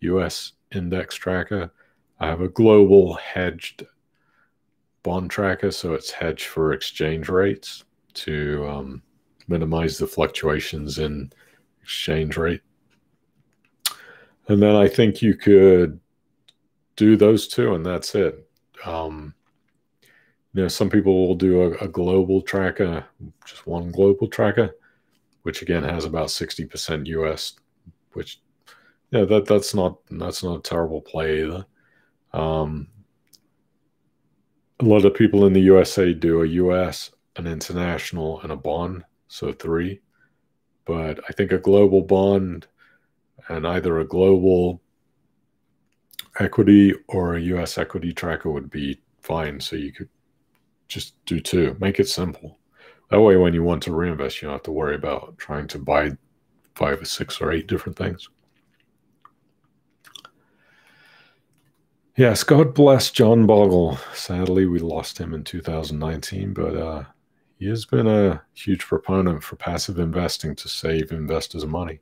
US index tracker. I have a global hedged bond tracker, so it's hedged for exchange rates to minimize the fluctuations in exchange rate. And then I think you could do those 2, and that's it. You know, some people will do a global tracker, just one global tracker, which again has about 60% US, which, yeah, that's not a terrible play either. A lot of people in the USA do a US, an international, and a bond, so 3. But I think a global bond and either a global equity or a US equity tracker would be fine. So you could just do 2. Make it simple. That way, when you want to reinvest, you don't have to worry about trying to buy 5 or 6 or 8 different things. Yes, God bless John Bogle. Sadly, we lost him in 2019, but he has been a huge proponent for passive investing to save investors money.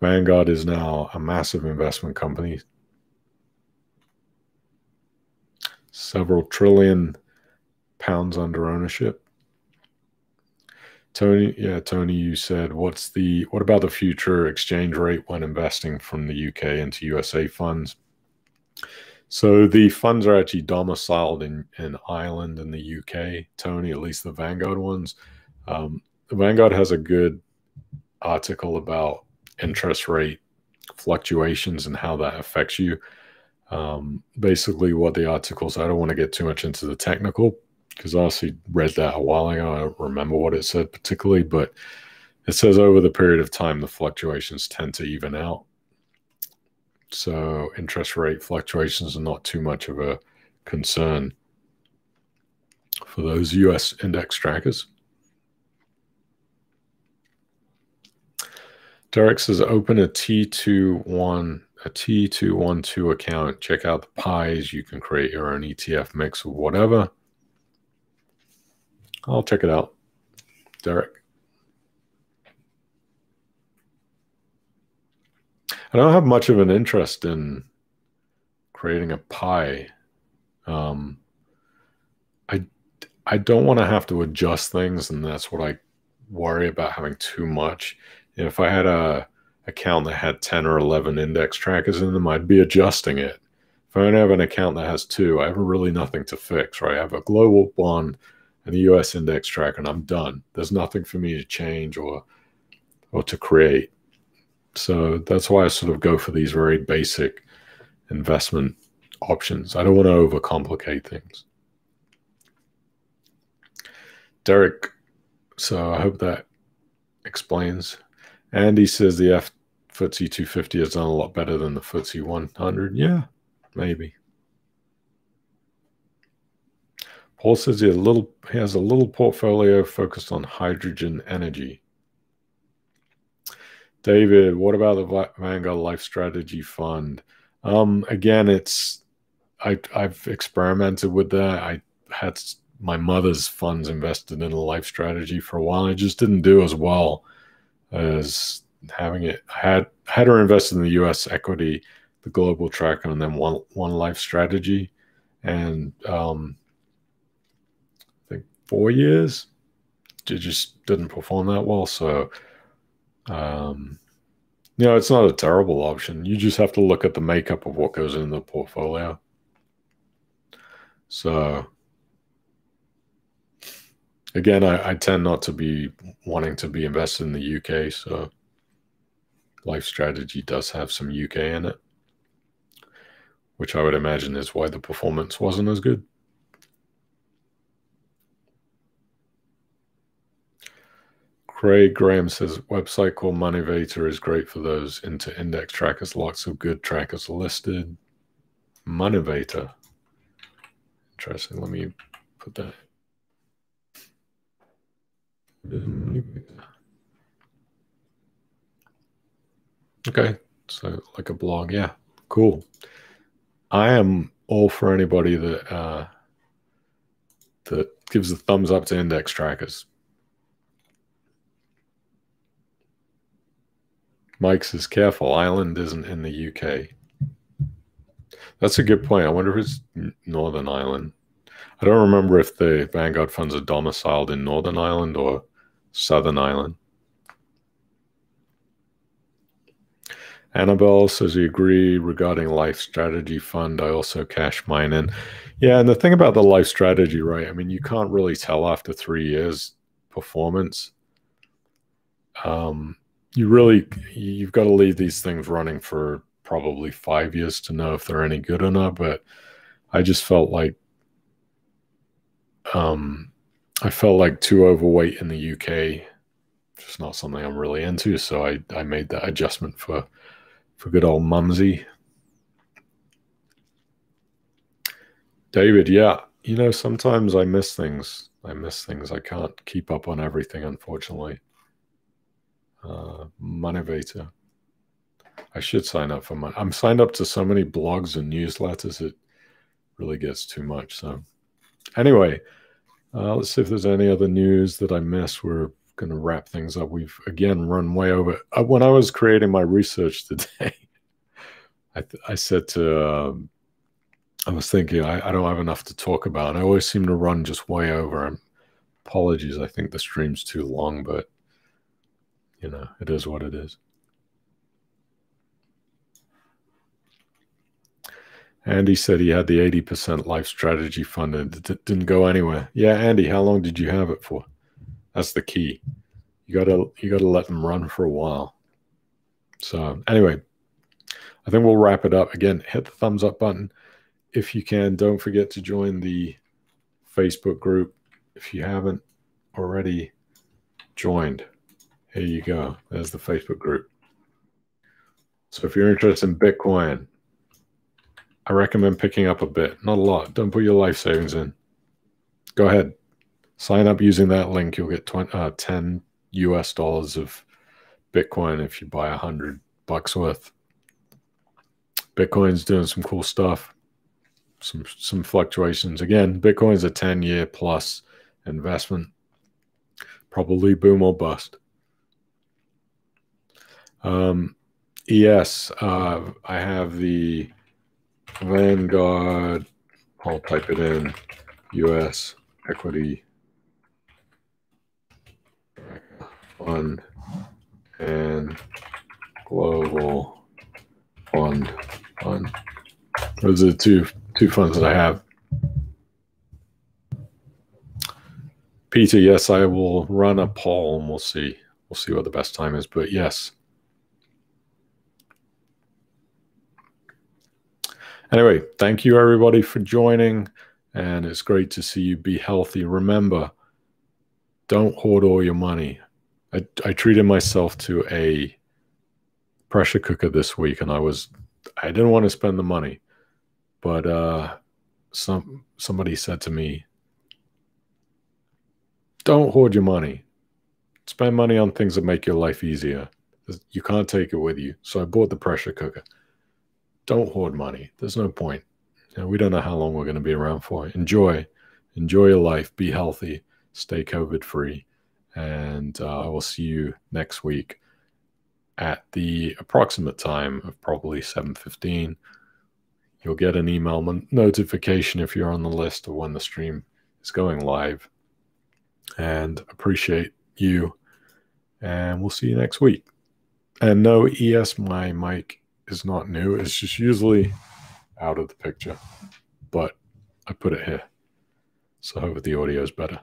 Vanguard is now a massive investment company. Several trillion pounds under ownership. Tony, yeah, Tony, you said, what about the future exchange rate when investing from the UK into USA funds? So the funds are actually domiciled in Ireland and the UK, Tony, at least the Vanguard ones. The Vanguard has a good article about interest rate fluctuations and how that affects you. Basically what the articles, I don't want to get too much into the technical because I honestly read that a while ago. I don't remember what it said particularly, but it says over the period of time, the fluctuations tend to even out. So interest rate fluctuations are not too much of a concern for those US index trackers. Derek says, open a T212 account. Check out the pies. You can create your own ETF mix or whatever. I'll check it out, Derek. I don't have much of an interest in creating a pie. I don't want to have to adjust things, and that's what I worry about, having too much. You know, if I had a account that had 10 or 11 index trackers in them, I'd be adjusting it. If I only have an account that has 2, I have really nothing to fix, right? I have a global bond and the US index tracker, and I'm done. There's nothing for me to change or to create. So that's why I sort of go for these very basic investment options. I don't want to overcomplicate things. Derek, so I hope that explains. Andy says the FTSE 250 has done a lot better than the FTSE 100. Yeah, maybe. Paul says he has a little portfolio focused on hydrogen energy. David, what about the Vanguard Life Strategy Fund? Again, I've experimented with that. I had my mother's funds invested in a life strategy for a while. I just didn't do as well as having it. I had her invested in the U.S. equity, the global tracker, and then one life strategy, and I think 4 years. It just didn't perform that well. So, you know, it's not a terrible option. You just have to look at the makeup of what goes in the portfolio. So, again, I tend not to be wanting to be invested in the UK. So, life strategy does have some UK in it, which I would imagine is why the performance wasn't as good. Craig Graham says, website called MoneyVator is great for those into index trackers. Lots of good trackers listed. MoneyVator. Interesting. Let me put that. Okay. So like a blog. Yeah. Cool. I am all for anybody that, that gives a thumbs up to index trackers. Mike says, careful, Ireland isn't in the UK. That's a good point. I wonder if it's Northern Ireland. I don't remember if the Vanguard funds are domiciled in Northern Ireland or Southern Ireland. Annabelle says, you agree regarding Life Strategy Fund. I also cash mine in. Yeah, and the thing about the Life Strategy, right? I mean, you can't really tell after 3 years performance. You've got to leave these things running for probably 5 years to know if they're any good or not. But I just felt like, too overweight in the UK, just not something I'm really into. So I made that adjustment for good old Mumsy. David, yeah, you know, sometimes I miss things. I can't keep up on everything, unfortunately. MoneyVator. I should sign up for money. I'm signed up to so many blogs and newsletters, it really gets too much. So anyway, let's see if there's any other news that I missed. We're going to wrap things up. We've, again, run way over. When I was creating my research today, I said to, I was thinking, I don't have enough to talk about. And I always seem to run just way over. And apologies, I think the stream's too long, but you know, it is what it is. Andy said he had the 80% life strategy fund and it didn't go anywhere. Yeah, Andy, how long did you have it for? That's the key. You gotta let them run for a while. So anyway, I think we'll wrap it up. Again, hit the thumbs up button if you can. Don't forget to join the Facebook group if you haven't already joined. Here you go. There's the Facebook group. So if you're interested in Bitcoin, I recommend picking up a bit. Not a lot. Don't put your life savings in. Go ahead. Sign up using that link. You'll get $10 US of Bitcoin if you buy $100 worth. Bitcoin's doing some cool stuff. Some fluctuations. Again, Bitcoin's a 10-year plus investment. Probably boom or bust. Yes, I have the Vanguard, I'll type it in, US equity fund and global fund. Those are the two funds that I have. Peter, yes, I will run a poll and we'll see. We'll see what the best time is, but yes. Anyway, thank you everybody for joining, and it's great to see you. Be healthy. Remember, don't hoard all your money. I treated myself to a pressure cooker this week, and I didn't want to spend the money, but somebody said to me, "Don't hoard your money. Spend money on things that make your life easier." You can't take it with you. So I bought the pressure cooker. Don't hoard money. There's no point. You know, we don't know how long we're going to be around for. Enjoy your life. Be healthy. Stay COVID-free. And I will see you next week at the approximate time of probably 7:15. You'll get an email notification if you're on the list of when the stream is going live. And appreciate you. And we'll see you next week. And no, ES, my mic is not new. It's just usually out of the picture. But I put it here. So I hope the audio is better.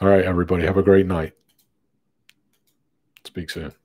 All right, everybody. Have a great night. Speak soon.